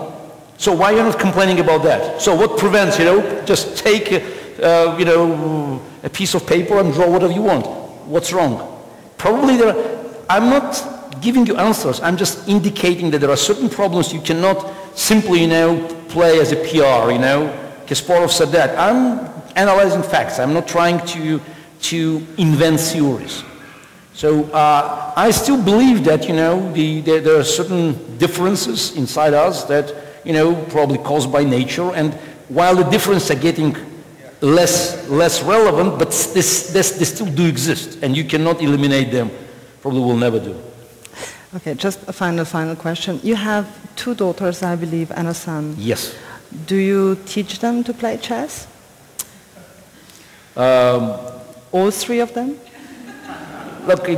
So why are you not complaining about that? So what prevents, you know, just take, you know, a piece of paper and draw whatever you want. What's wrong? Probably there are, I'm not giving you answers, I'm just indicating that there are certain problems you cannot simply, you know, play as a PR, you know. Kasparov said that. I'm analyzing facts, I'm not trying to invent theories. So I still believe that, you know, there are certain differences inside us that, you know, probably caused by nature, and while the differences are getting less relevant, but they still do exist, and you cannot eliminate them, probably will never do. Okay, just a final question. You have two daughters, I believe, and a son. Yes. Do you teach them to play chess? All three of them? Look,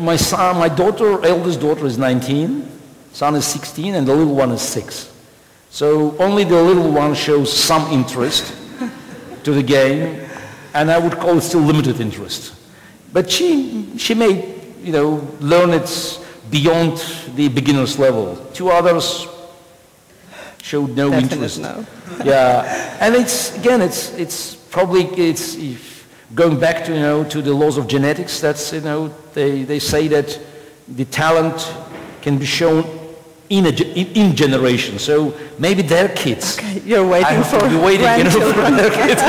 my son, my daughter, eldest daughter is 19, son is 16, and the little one is 6. So only the little one shows some interest to the game, and I would call it still limited interest. But she may, you know, learn it beyond the beginner's level. Two others showed no interest. No. Yeah, and it's again, it's probably going back to, you know, to the laws of genetics. That's, you know, they say that the talent can be shown in generation. So maybe their kids. Okay, you're waiting for their kids.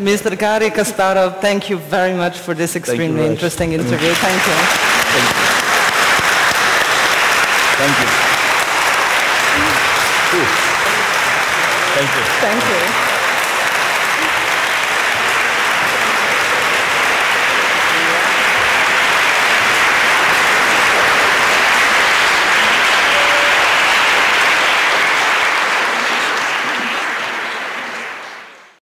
Mr. Garry Kasparov, thank you very much for this extremely interesting interview. Thank you. Thank you. Thank you. Thank you. Thank you.